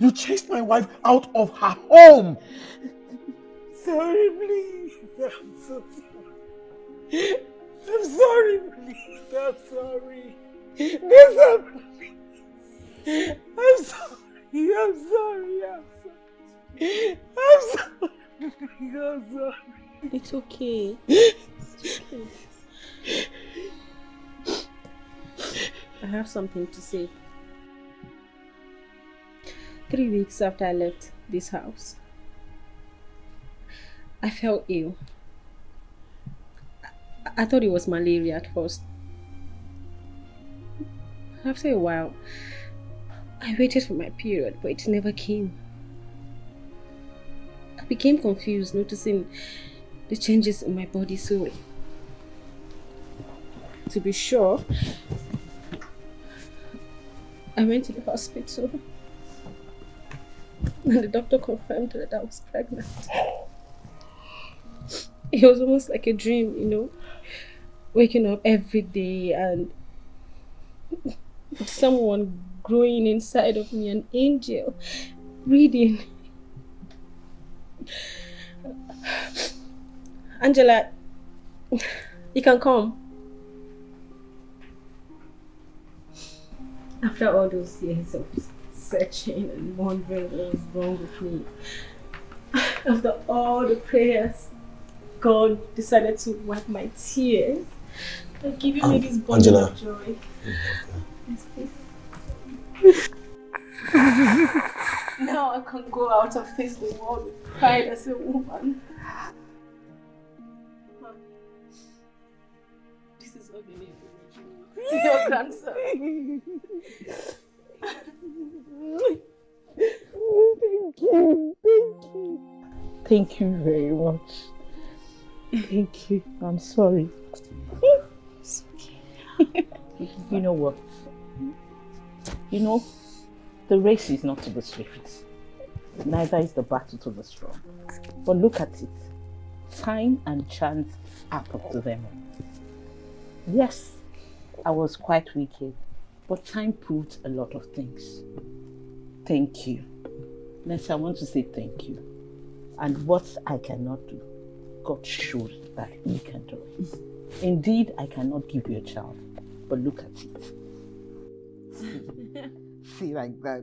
You chased my wife out of her home. Sorry, please. I'm so sorry. I'm sorry, please. I'm sorry. Nessa, please. I'm sorry. I'm sorry. I'm sorry. I'm sorry. I'm sorry. It's okay. It's okay. I have something to say. 3 weeks after I left this house, I felt ill. I thought it was malaria at first. After a while, I waited for my period, but it never came. I became confused, noticing the changes in my body. So, to be sure, I went to the hospital and the doctor confirmed that I was pregnant. It was almost like a dream, you know, waking up every day and someone growing inside of me, an angel, reading. Angela, you can come. After all those years of searching and wondering what was wrong with me, after all the prayers, God decided to wipe my tears and giving me this bundle of joy. Yes, please. Now I can go out and face the world with pride as a woman. This is what they need to do. Your grandson. Thank you. Thank you. Thank you very much. Thank you. I'm sorry. It's okay. You know what? You know, the race is not to the swift. Neither is the battle to the strong. But look at it. Time and chance are up to them. Yes, I was quite wicked, but time proved a lot of things. Thank you. Nessa, I want to say thank you. And what I cannot do, God showed that He can do it. Indeed, I cannot give you a child, but look at it. See, like that.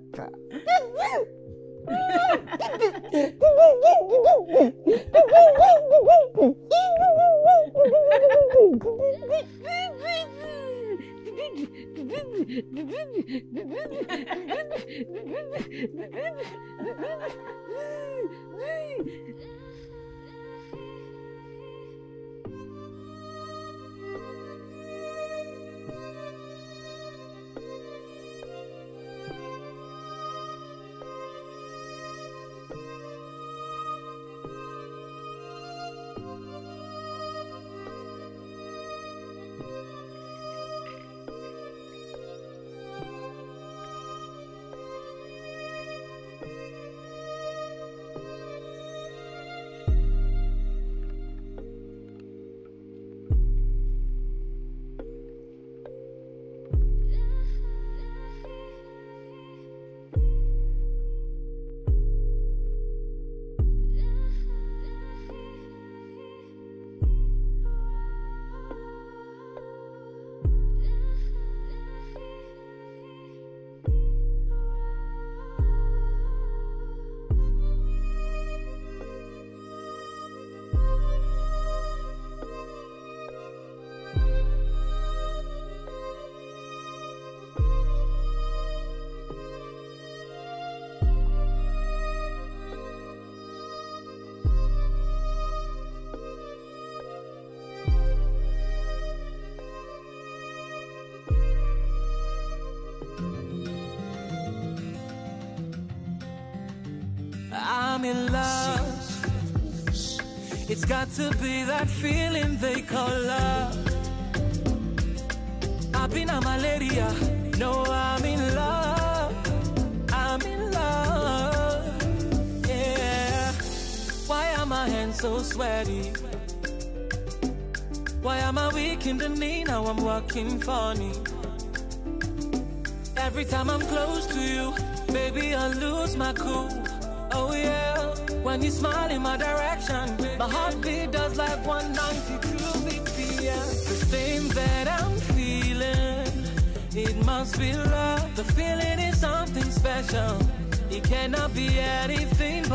I'm in love, It's got to be that feeling they call love. I've been a malaria. No, I'm in love. I'm in love. Yeah. Why are my hands so sweaty? Why am I weak in the knee? Now I'm walking funny. Every time I'm close to you, baby, I lose my cool. Oh yeah. When you smile in my direction, my heartbeat does like 192 BPM. The thing that I'm feeling, it must be love. The feeling is something special. It cannot be anything